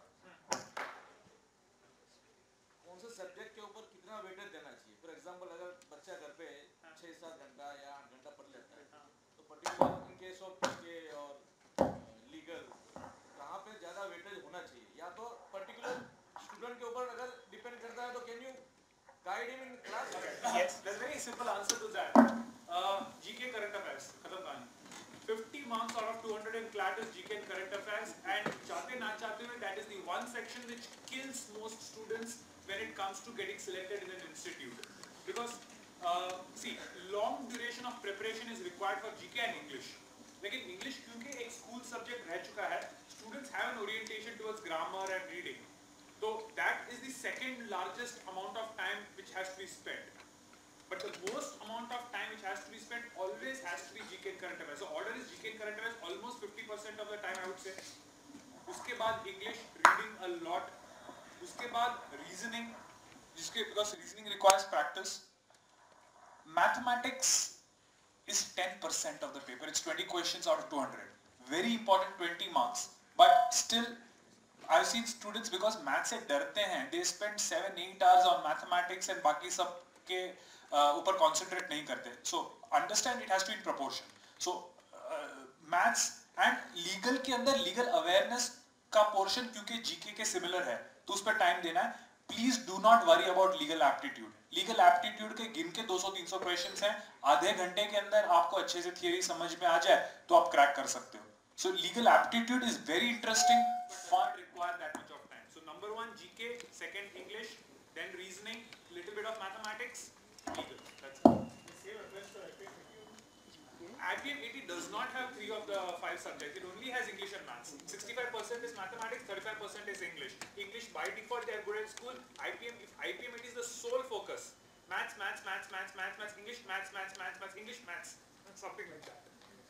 कौन से subject के ऊपर कितना weightage देना चाहिए? For example, अगर बच्चा घर पे 6-7 घंटा या 8 घंटा पढ़ लेता है, तो पर्टिकुलर इन केस ऑफ के और लीगल कहाँ पे ज़्यादा वेटेज होना चाहिए? या तो पर्टिकुलर स्टूडेंट के ऊपर अगर डिपेंड करता है तो can you guide him in class? Yes, there's very simple answer to that. GK current affairs, खत्म कहानी. 50 marks out of 200 in CLAT is GK and current affairs, and chahte na chahte mein, that is the one section which kills most students when it comes to getting selected in an institute. Because see, long duration of preparation is required for GK and English. Lekin English kyunki ek school subject reh chuka hai, students have an orientation towards grammar and reading. So that is the second largest amount of time which has to be spent. But the most amount of time which has to be spent always has to be GK and current affairs. So order is GK and current affairs almost 50% of the time, I would say. Uske baad English, reading a lot. Uske baad reasoning, because reasoning requires practice. Mathematics is 10% of the paper. It's 20 questions out of 200. Very important 20 marks. But still, I've seen students, because maths se darte hain, they spend 7-8 hours on mathematics and baki sab ke ऊपर concentrate नहीं करते. So understand it has to be in proportion. So maths and legal के अंदर legal awareness का portion क्योंकि GK के similar है तो उस पर time देना है. Please do not worry about legal aptitude. Legal aptitude के गिन के 200-300 questions हैं. आधे घंटे के अंदर आपको अच्छे से theory समझ में आ जाए तो आप crack कर सकते हो. So legal aptitude is very interesting. But require that much of time. So number one GK, second English, then reasoning, little bit of mathematics. Legal. That's it. The same applies to IPM 80 does not have 3 of the 5 subjects. It only has English and maths. 65% is mathematics, 35% is English. English by default they are good at school. IPM, if IPM 80 is the sole focus, maths, English, maths, English, maths, something like that.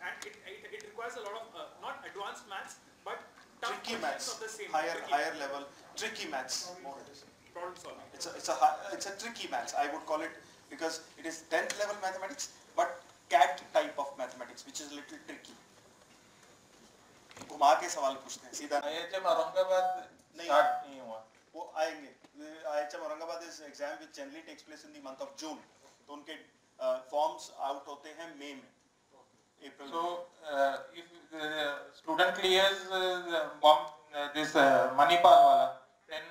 And it requires a lot of not advanced maths, but tough tricky maths of the same higher level, tricky maths. Problem solving. It's a tricky maths. I would call it. Because it is 10th level mathematics, but CAT type of mathematics, which is a little tricky. घुमा के सवाल पूछते हैं सीधा. IIM Ahmedabad नहीं हुआ. वो आएंगे. IIM Ahmedabad is exam which generally takes place in the month of June. तो उनके forms out होते हैं May में. April. So if the student clears this Manipal वाला, then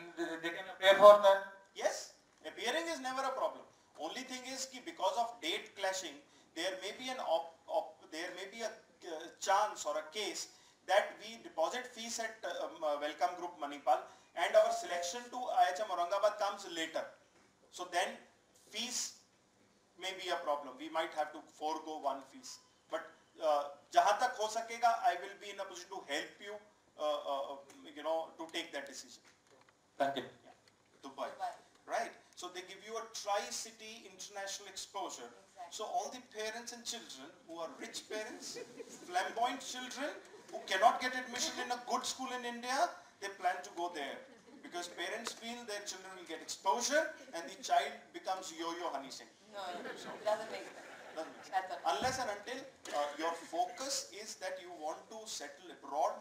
they can appear for that. Yes, appearing is never a problem. Only thing is ki because of date clashing, there may be a chance or a case that we deposit fees at Welcome Group Manipal and our selection to IIM Aurangabad comes later. So then fees may be a problem. We might have to forego one fees. But jahan tak ho sakega, I will be in a position to help you, to take that decision. Thank you. Yeah. Dubai. Right. So they give you a tri-city international exposure. Exactly. So all the parents and children who are rich parents, flamboyant children who cannot get admission in a good school in India, they plan to go there. Because parents feel their children will get exposure and the child becomes yo-yo honey singh. No, it doesn't make sense. Unless and until your focus is that you want to settle abroad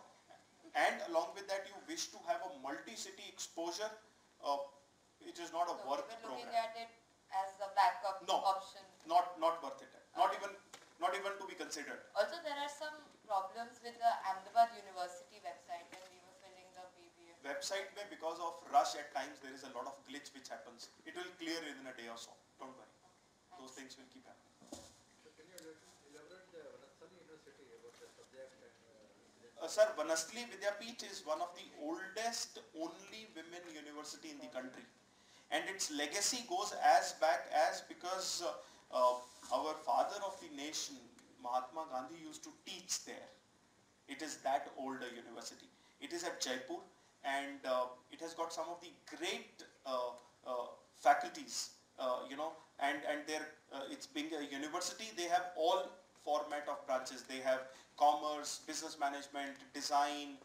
and along with that you wish to have a multi-city exposure. It is not a worth program. Looking at it as a backup option. No, not worth it. Not even to be considered. Also, there are some problems with the Ahmedabad University website when we were filling the BBA. Website mein, because of rush at times, there is a lot of glitch which happens. It will clear within a day or so. Don't worry. Okay, those things will keep happening. So can you elaborate the Vanasthali University about the subject? Sir, Vanasthali Vidyapeeth is one of the oldest only women university in the country. And its legacy goes as back as because our father of the nation, Mahatma Gandhi, used to teach there. It is that older university. It is at Jaipur and it has got some of the great faculties, and it's being a university. They have all format of branches. They have commerce, business management, design,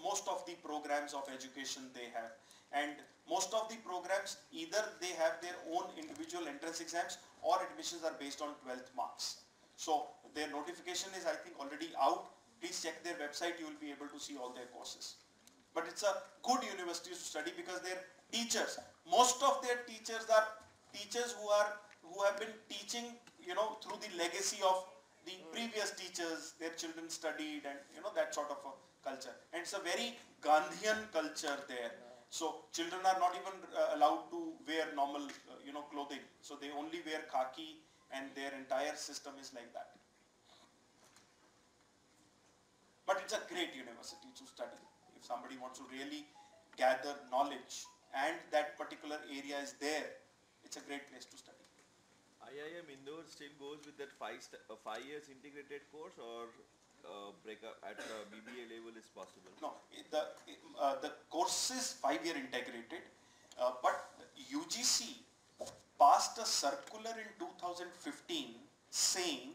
most of the programs of education they have. And most of the programs, either they have their own individual entrance exams or admissions are based on 12th marks. So their notification is, I think, already out. Please check their website. You will be able to see all their courses. But it's a good university to study because their teachers, most of their teachers are teachers who have been teaching, through the legacy of the previous teachers. Their children studied and, that sort of a culture. And it's a very Gandhian culture there. So children are not even allowed to wear normal, clothing. So they only wear khaki and their entire system is like that. But it's a great university to study. If somebody wants to really gather knowledge and that particular area is there, it's a great place to study. IIM Indore still goes with that five years integrated course, or breakup at BBA level is possible? No, the course is 5-year integrated, but UGC passed a circular in 2015 saying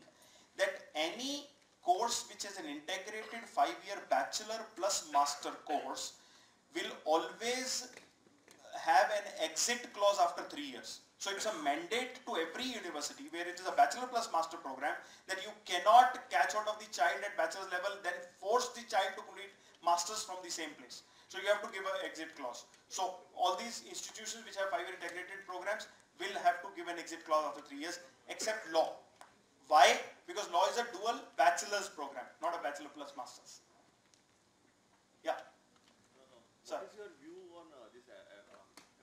that any course which is an integrated 5-year bachelor plus master course will always have an exit clause after 3 years. So it's a mandate to every university where it is a bachelor plus master program that you cannot catch out of the child at bachelor's level, then force the child to complete masters from the same place. So you have to give an exit clause. So all these institutions which have 5-year integrated programs will have to give an exit clause after 3 years, except law. Why? Because law is a dual bachelor's program, not a bachelor plus master's. Yeah. Sir. What is your view on this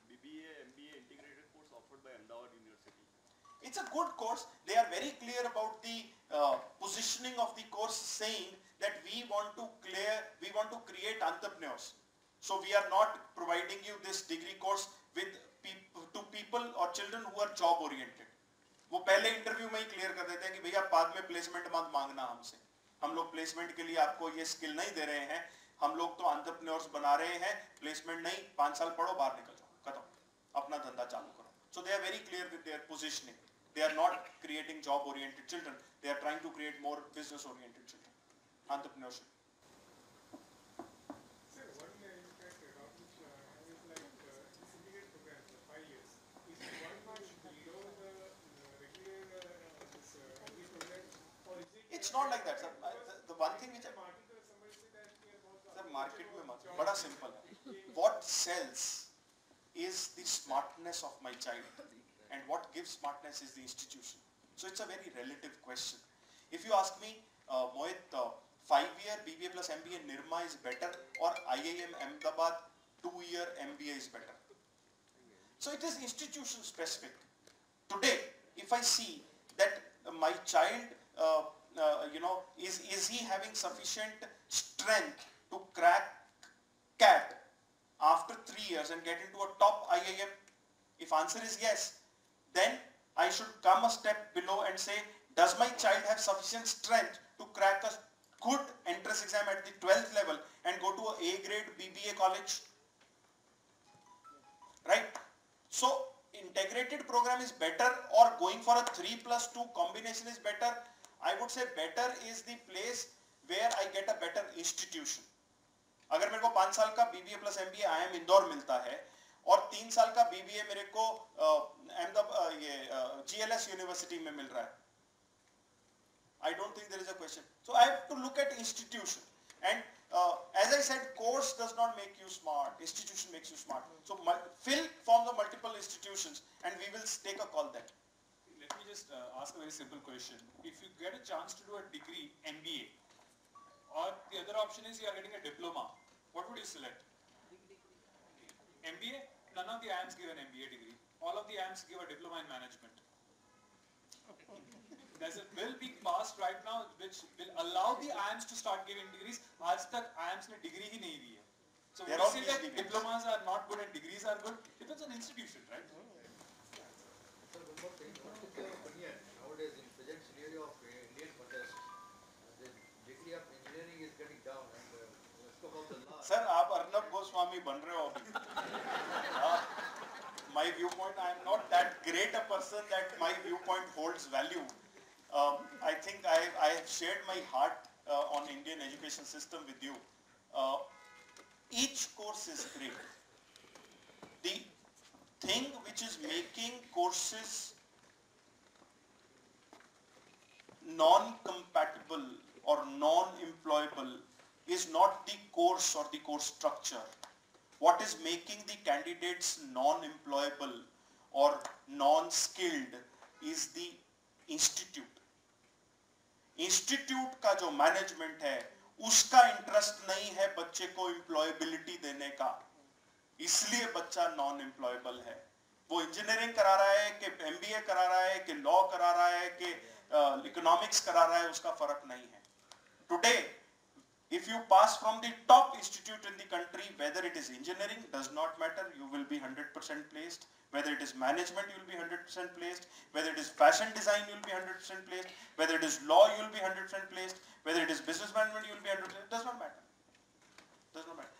BBA, MBA integrated course offered by Ahmedabad University? It's a good course. They are very clear about the positioning of the course, saying that we want to create entrepreneurs. So we are not providing you this degree course with people or children who are job oriented. वो पहले interview में ही clear कर देते हैं कि भैया बाद में प्लेसमेंट मत मांगना हमसे, हम लोग प्लेसमेंट के लिए आपको ये स्किल नहीं दे रहे हैं, हम लोग तो एंटरप्रेन्योर्स बना रहे हैं, प्लेसमेंट नहीं, 5 साल पढ़ो बाहर निकल जाओ, खत्म, अपना धंधा चालू करो. So they are very clear with their positioning. They are not creating job oriented children, they are trying to create more business oriented children, entrepreneurship. It's not like that, sir. The one thing which market mein bada simple hai. What sells is the smartness of my child, and what gives smartness is the institution. So it's a very relative question. If you ask me, Mohit, 5-year BBA plus MBA Nirma is better, or IIM Ahmedabad 2-year MBA is better. So it is institution specific. Today, if I see that my child is he having sufficient strength to crack CAT after 3 years and get into a top IIM? If answer is yes, then I should come a step below and say, does my child have sufficient strength to crack a good entrance exam at the 12th level and go to an A-grade BBA college? Right? So integrated program is better, or going for a 3+2 combination is better. I would say better is the place where I get a better institution. अगर मेरे को 5 साल का BBA plus MBA IIM Indore मिलता है और 3 साल का BBA मेरे को GLS University में मिल रहा है, I don't think there is a question. So I have to look at institution. And as I said, course does not make you smart. Institution makes you smart. So fill forms of multiple institutions, and we will take a call then. Let me just ask a very simple question. If you get a chance to do a degree, MBA, or the other option is you are getting a diploma, what would you select? MBA? None of the IIMs give an MBA degree. All of the IIMs give a diploma in management. There's a bill being passed right now which will allow the IIMs to start giving degrees. Aaj tak IIMs ne degree hi nahi di hai. So when you say that diplomas are not good and degrees are good, depends on institution, right? What is your opinion nowadays in present scenario of Indian protests? The degree of engineering is getting down, and the scope of the law. Sir, आप Arnab Goswami बन रहे हो अभी. My viewpoint, I am not that great a person that my viewpoint holds value. I think I have shared my heart on Indian education system with you. Each course is great. The thing which is making courses non-compatible or non-employable is not the course or the course structure. What is making the candidates non-employable or non-skilled is the institute. Institute का जो management है, उसका interest नहीं है बच्चे को employability देने का. इसलिए बच्चा नॉन एम्प्लॉयबल है. वो इंजीनियरिंग करा रहा है कि एमबीए करा रहा है कि लॉ करा रहा है कि इकोनॉमिक्स करा रहा है, उसका फर्क नहीं है. Today If you pass from the top institute in the country, whether it is engineering, does not matter, you will be 100% placed. Whether it is management, you will be 100% placed. Whether it is fashion design, you will be 100% placed. Whether it is law, you will be 100% placed. Whether it is business management, you will be 100%. It does not matter. It does not matter.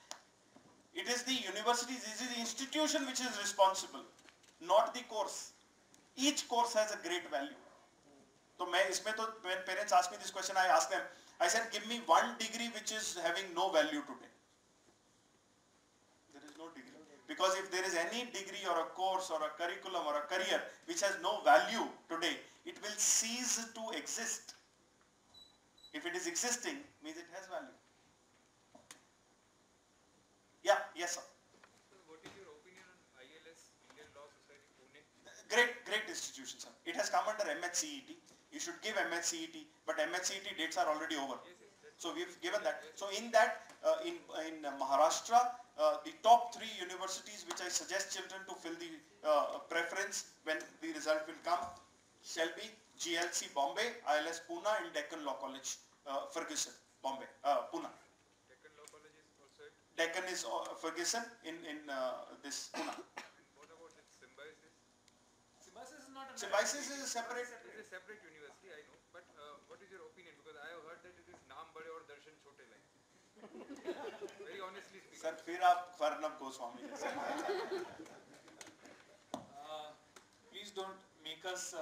It is the universities, it is the institution which is responsible, not the course. Each course has a great value. So when parents ask me this question, I ask them, I said, give me one degree which is having no value today. There is no degree. Because if there is any degree or a course or a curriculum or a career which has no value today, it will cease to exist. If it is existing, means it has value. Yeah, yes sir. So what is your opinion on ILS, Indian Law Society, Pune? Great institution, sir. It has come under MHCET. You should give MHCET, but MHCET dates are already over. So we've given that. So in that, in Maharashtra, the top 3 universities which I suggest children to fill the preference when the result will come shall be GLC Bombay, ILS Pune and Deccan Law College, Ferguson, Bombay, Pune. Deccan Law College is also it? Deccan is Ferguson in this Pune. What about the Symbiosis? Symbiosis is not a... Symbiosis is a separate... It is a separate university, I know. But what is your opinion? Because I have heard that it is Naam Bade or Darshan Chote like. Very honestly speaking. Sir, फिर आप Farnab Goswami. Please don't make us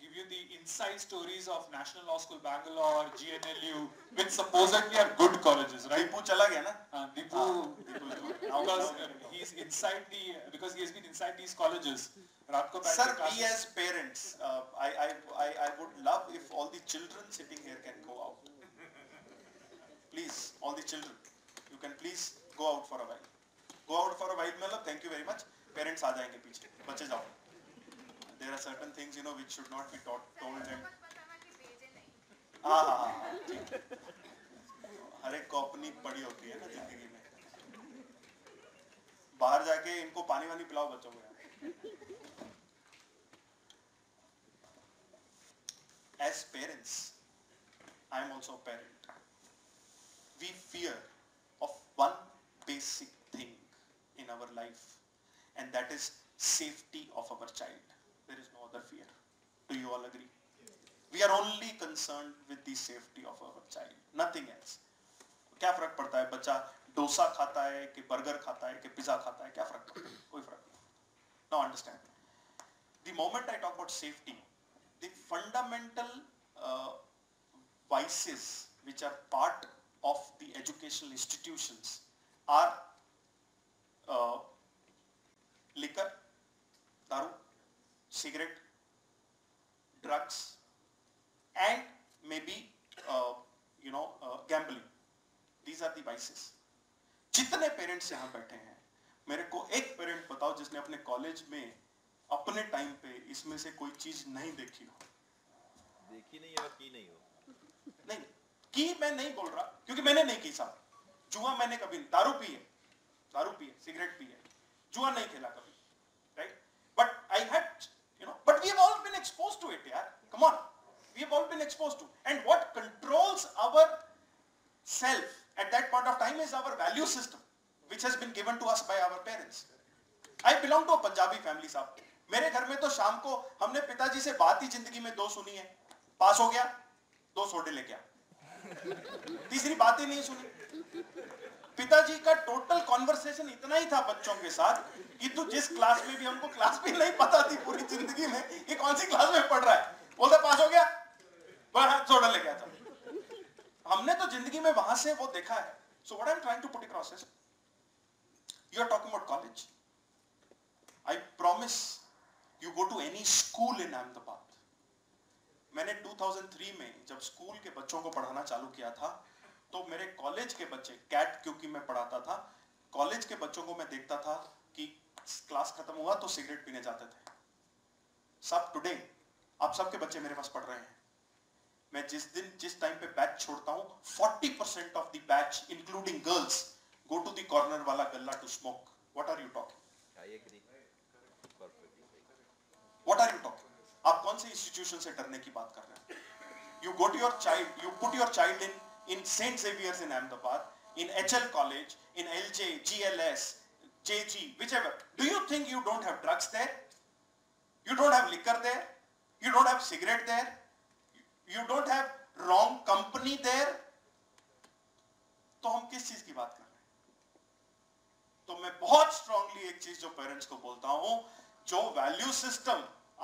give you the inside stories of National Law School Bangalore, GNLU, which supposedly are good colleges, right? Deepu chala gaya na? Because he's inside the, because he has been inside these colleges. Sir, we as parents, I would love if all the children sitting here can go out. Please, all the children, you can please go out for a while. Go out for a while, Malab, thank you very much. Parents aa jayenge piche, bache jao. There are certain things, you know, which should not be taught, told them. हर एक कॉपनी पड़ी होती है ना जिंदगी में. बाहर जाके इनको पानी वानी पिलाओ बच्चों को. As parents, I am also a parent. We fear of one basic thing in our life, and that is safety of our child. There is no other fear. Do you all agree? Yes. We are only concerned with the safety of our child, nothing else. क्या फर्क पड़ता है बच्चा डोसा खाता है कि burger खाता है कि पिज़्ज़ा खाता है क्या फर्क पड़ता है कोई फर्क नहीं. Now understand. The moment I talk about safety, the fundamental vices which are part of the educational institutions are liquor, daru, cigarette, drugs, and maybe gambling. These are the vices. जितने parents यहाँ बैठे हैं, मेरे को एक parent बताओ जिसने अपने college में अपने time पे इसमें से कोई चीज नहीं देखी हो. देखी नहीं और की नहीं हो. नहीं. की मैं नहीं बोल रहा क्योंकि मैंने नहीं की साहब. जुआ मैंने कभी नहीं, दारू पी है, सिगरेट पी है, जुआ नहीं खेला कभी, right? But I had, you know, but we have all been exposed to it, यार. Come on, we have all been exposed to. And what controls our self at that point of time is our value system, which has been given to us by our parents. I belong to a Punjabi family साहब. मेरे घर में तो शाम को हमने पिताजी से बात ही जिंदगी में 2 सुनी है. पास हो गया, 2 सोडे लेके आया. तीसरी बातें नहीं सुनी. पिताजी का टोटल कॉन्वर्सेशन इतना ही था बच्चों के साथ कि तू जिस क्लास में भी, हमको क्लास भी नहीं पता थी पूरी जिंदगी में ये कौन सी क्लास में पढ़ रहा है, बोलता पास हो गया जोड़ा ले गया था. हमने तो जिंदगी में वहां से वो देखा है. So what I am trying to put across is you are talking about college. I promise you go to any school in Ahmedabad. मैंने 2003 में जब स्कूल के बच्चों को पढ़ाना चालू किया था तो मेरे कॉलेज के बच्चे कैट, क्योंकि मैं पढ़ाता था कॉलेज के बच्चों को, मैं देखता था कि क्लास खत्म हुआ तो सिगरेट पीने जाते थे सब. टुडे आप सबके बच्चे मेरे पास पढ़ रहे हैं. मैं जिस टाइम पे बैच छोड़ता हूँ 40% of the batch including girls go to the corner वाला गल्ला to smoke. What are you talking? What are you talking? आप कौन से इंस्टीट्यूशन से डरने की बात कर रहे हैं? You go to your child, you put your child in in St. Xavier's in Ahmedabad, in HL College, in LJ, GLS, JG, whichever. Do you think you don't have drugs there? You don't have liquor there? You don't have cigarette there? You don't have wrong company there? तो हम किस चीज की बात कर रहे हैं? तो मैं बहुत strongly एक चीज जो पेरेंट्स को बोलता हूं, जो वैल्यू सिस्टम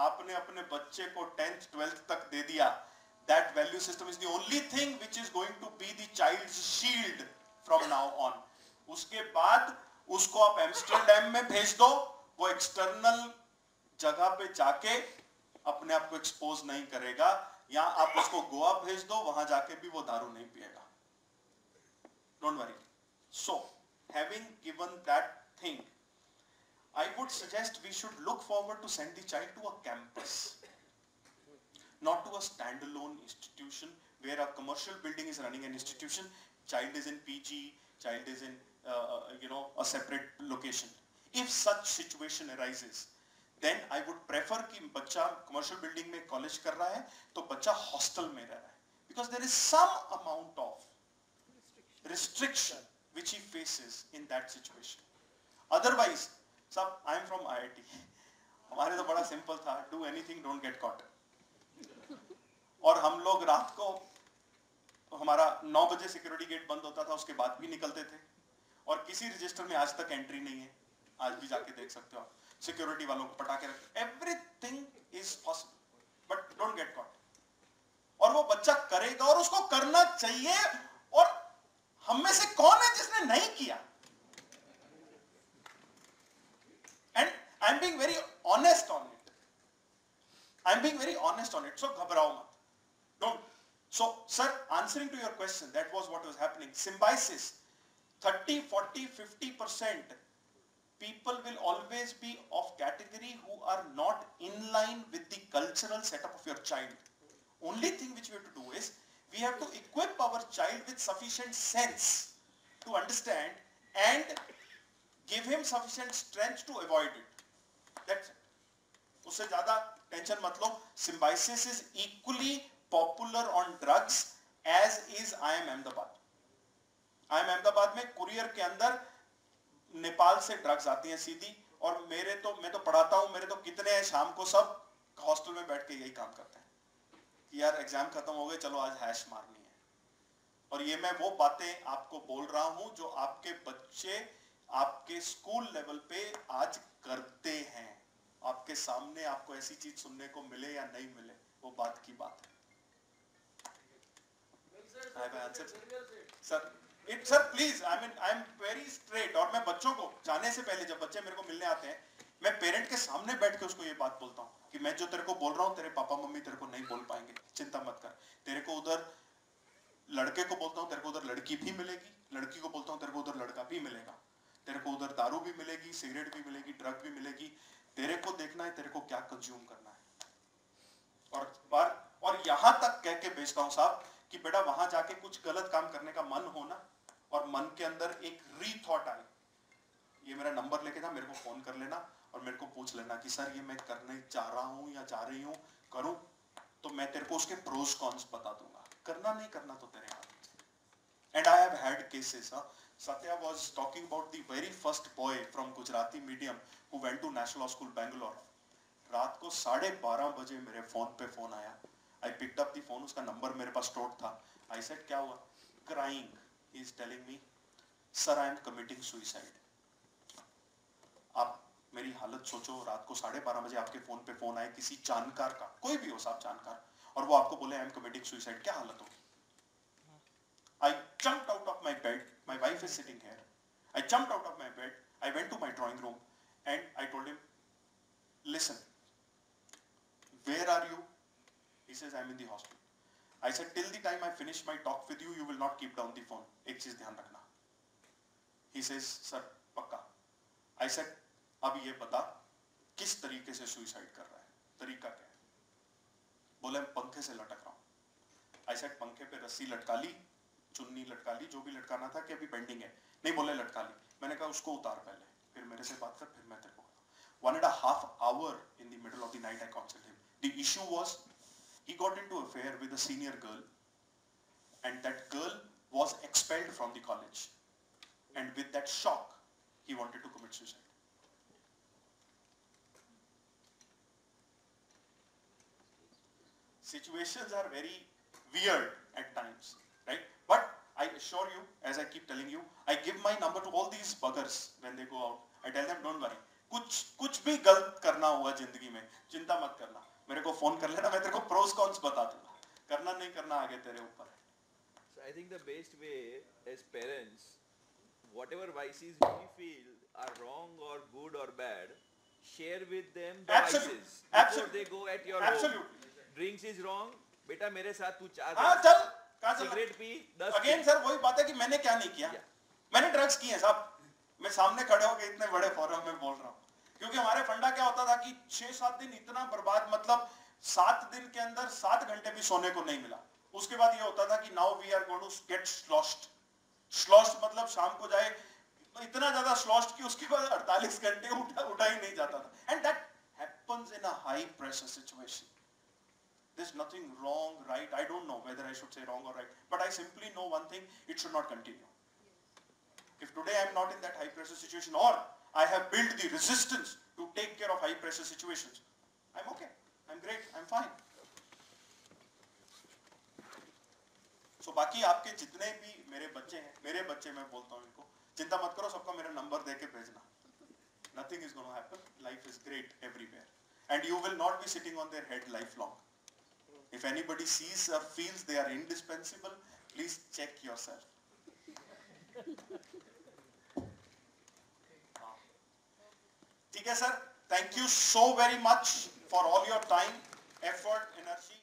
आपने अपने बच्चे को 10th, 12th तक दे दिया, that value system is the only thing which is going to be the child's shield from now on. उसके बाद उसको आप एम्स्टर्डम में भेज दो, वो एक्सटर्नल जगह पे जाके अपने आप को एक्सपोज नहीं करेगा, या आप उसको गोवा भेज दो, वहां जाके भी वो दारू नहीं पिएगा. Don't worry. So, having given that thing, I would suggest we should look forward to send the child to a campus, not to a standalone institution where a commercial building is running an institution. Child is in PG, child is in a separate location. If such situation arises, then I would prefer कि बच्चा commercial building में college कर रहा है, तो बच्चा hostel में रह रहा है, because there is some amount of restriction which he faces in that situation. Otherwise, sir, I am from IIT. हमारे तो बड़ा simple था, do anything, don't get caught. और हम लोग रात को हमारा 9 बजे सिक्योरिटी गेट बंद होता था, उसके बाद भी निकलते थे, और किसी रजिस्टर में आज तक एंट्री नहीं है. आज भी जाके देख सकते हो आप, सिक्योरिटी वालों को पटाके रख, everything is possible, but don't get caught. और वो बच्चा करेगा और उसको करना चाहिए, और हम में से कौन है जिसने नहीं किया? And I am being very honest on it, so घबराओ मत. Don't. So, sir, answering to your question, that was what was happening. Symbiosis, 30, 40, 50% people will always be of category who are not in line with the cultural setup of your child. Only thing which we have to do is, we have to equip our child with sufficient sense to understand and give him sufficient strength to avoid it. That's it. उससे ज़्यादा tension मत लो. Symbiosis is equally popular on drugs as is IIM Ahmedabad. IIM Ahmedabad में courier के अंदर नेपाल से drugs आती हैं सीधी, और मैं तो पढ़ाता हूँ, मेरे तो कितने हैं शाम को सब हॉस्टल में बैठ के यही काम करते हैं कि यार एग्जाम खत्म हो गए, चलो आज हैश मारनी है. और ये मैं वो बातें आपको बोल रहा हूँ जो आपके बच्चे आपके स्कूल लेवल पे आज करते हैं. आपके सामने आपको ऐसी चीज सुनने को मिले या नहीं मिले, वो बात की बात है. Sir, please, I am very straight. और मैं बच्चों को जाने से पहले, जब बच्चे मेरे को मिलने आते हैं, मैं पेरेंट के सामने बैठ के उसको ये बात बोलता हूँ कि मैं जो तेरे को बोल रहा हूँ, तेरे पापा मम्मी तेरे को नहीं बोल पाएंगे, चिंता मत कर. तेरे को उधर लड़के को बोलता हूँ, तेरे को उधर लड़की भी मिलेगी, लड़की को बोलता हूँ, तेरे को उधर लड़का भी मिलेगा, तेरे को उधर दारू भी मिलेगी, सिगरेट भी मिलेगी, ड्रग भी मिलेगी. तेरे को देखना है तेरे को क्या कंज्यूम करना है. और यहां तक कह के भेजता हूं साहब कि बेटा वहां जाके कुछ गलत काम करने का मन होना, और मन के अंदर एक रीथॉट आई, ये मेरा नंबर लेके था, मेरे को फोन कर लेना और मेरे को पूछ लेना कि सर ये मैं करने जा रहा हूं या जा रही हूं, करूं तो मैं तेरे को उसके प्रोस कॉन्स बता दूंगा, करना नहीं करना तो तेरे हाथ. And I have had cases. Satya was talking about the very first boy from Gujarati medium who went to National Law School Bangalore. रात को 12:30 बजे मेरे फोन पे फोन आया. I picked up the phone. उसका नंबर मेरे पास store था. I said क्या हुआ? Crying, he is telling me, sir I am committing suicide. आप मेरी हालत सोचो. रात को 12:30 बजे आपके फोन पे फोन आए किसी जानकार का, कोई भी हो साहब जानकार, और वो आपको बोले I am committing suicide, क्या हालत होगी? I jumped out of my bed. My wife is sitting here. I jumped out of my bed. I went to my drawing room and I told him, listen, where are you? He says, I'm in the hospital. I said, till the time I finish my talk with you, you will not keep down the phone. Ek cheez dhyan rakhna. He says, sir, pakka. I said, ab ye bata, kis tarike se suicide kar raha hai? Tarika kya hai? Bola, main pankhe se latak raha hu. I said, pankhe pe rassi latka li, चुन्नी लटका ली, जो भी लटकाना था कि अभी pending है, नहीं बोले लटका ली. मैंने कहा उसको उतार पहले, फिर मेरे से बात कर, फिर मैं तेरे को. 1.5 hour in the middle of the night I counseled him. The issue was he got into an affair with a senior girl and that girl was expelled from the college. And with that shock, he wanted to commit suicide. Situations are very weird at times, right? But I assure you, as I keep telling you, I give my number to all these buggers when they go out. I tell them, don't worry. कुछ भी गलत करना हुआ जिंदगी में, चिंता मत करना. मेरे को फोन कर लेना, मैं तेरे को pros cons बता दूँगा. करना नहीं करना आगे तेरे ऊपर. So I think the best way as parents, whatever vices we feel are wrong or good or bad, share with them the vices before they go at your home. Drinks is wrong. बेटा मेरे साथ तू चार. हाँ चल. Cigarette P. Again sir वही बात है कि मैंने क्या नहीं किया. मैंने drugs किए साहब. मैं सामने खड़े होके इतने बड़े फोरम में बोल रहा हूँ क्योंकि हमारे फंडा क्या होता था कि 6-7 दिन इतना बर्बाद, मतलब 7 दिन के अंदर 7 घंटे भी सोने को नहीं मिला. उसके बाद ये होता था कि now we are going to get sloshed. Sloshed मतलब शाम को जाए इतना ज्यादा स्लॉश्ड कि उसके बाद 48 घंटे उठा ही नहीं जाता था. And that happens in a high pressure situation. There's nothing wrong, right? I don't know whether I should say wrong or right, but I simply know one thing: it should not continue. If today I am not in that high pressure situation, or I have built the resistance to take care of high pressure situations, I'm okay, I'm great, I'm fine. So बाकी आपके जितने भी मेरे बच्चे मैं बोलता हूँ इनको चिंता मत करो, सबका मेरा नंबर देके भेजना. Nothing is going to happen. Life is great everywhere, and you will not be sitting on their head lifelong. If anybody sees or feels they are indispensable, please check yourself. ठीक है sir, thank you so very much for all your time, effort, energy.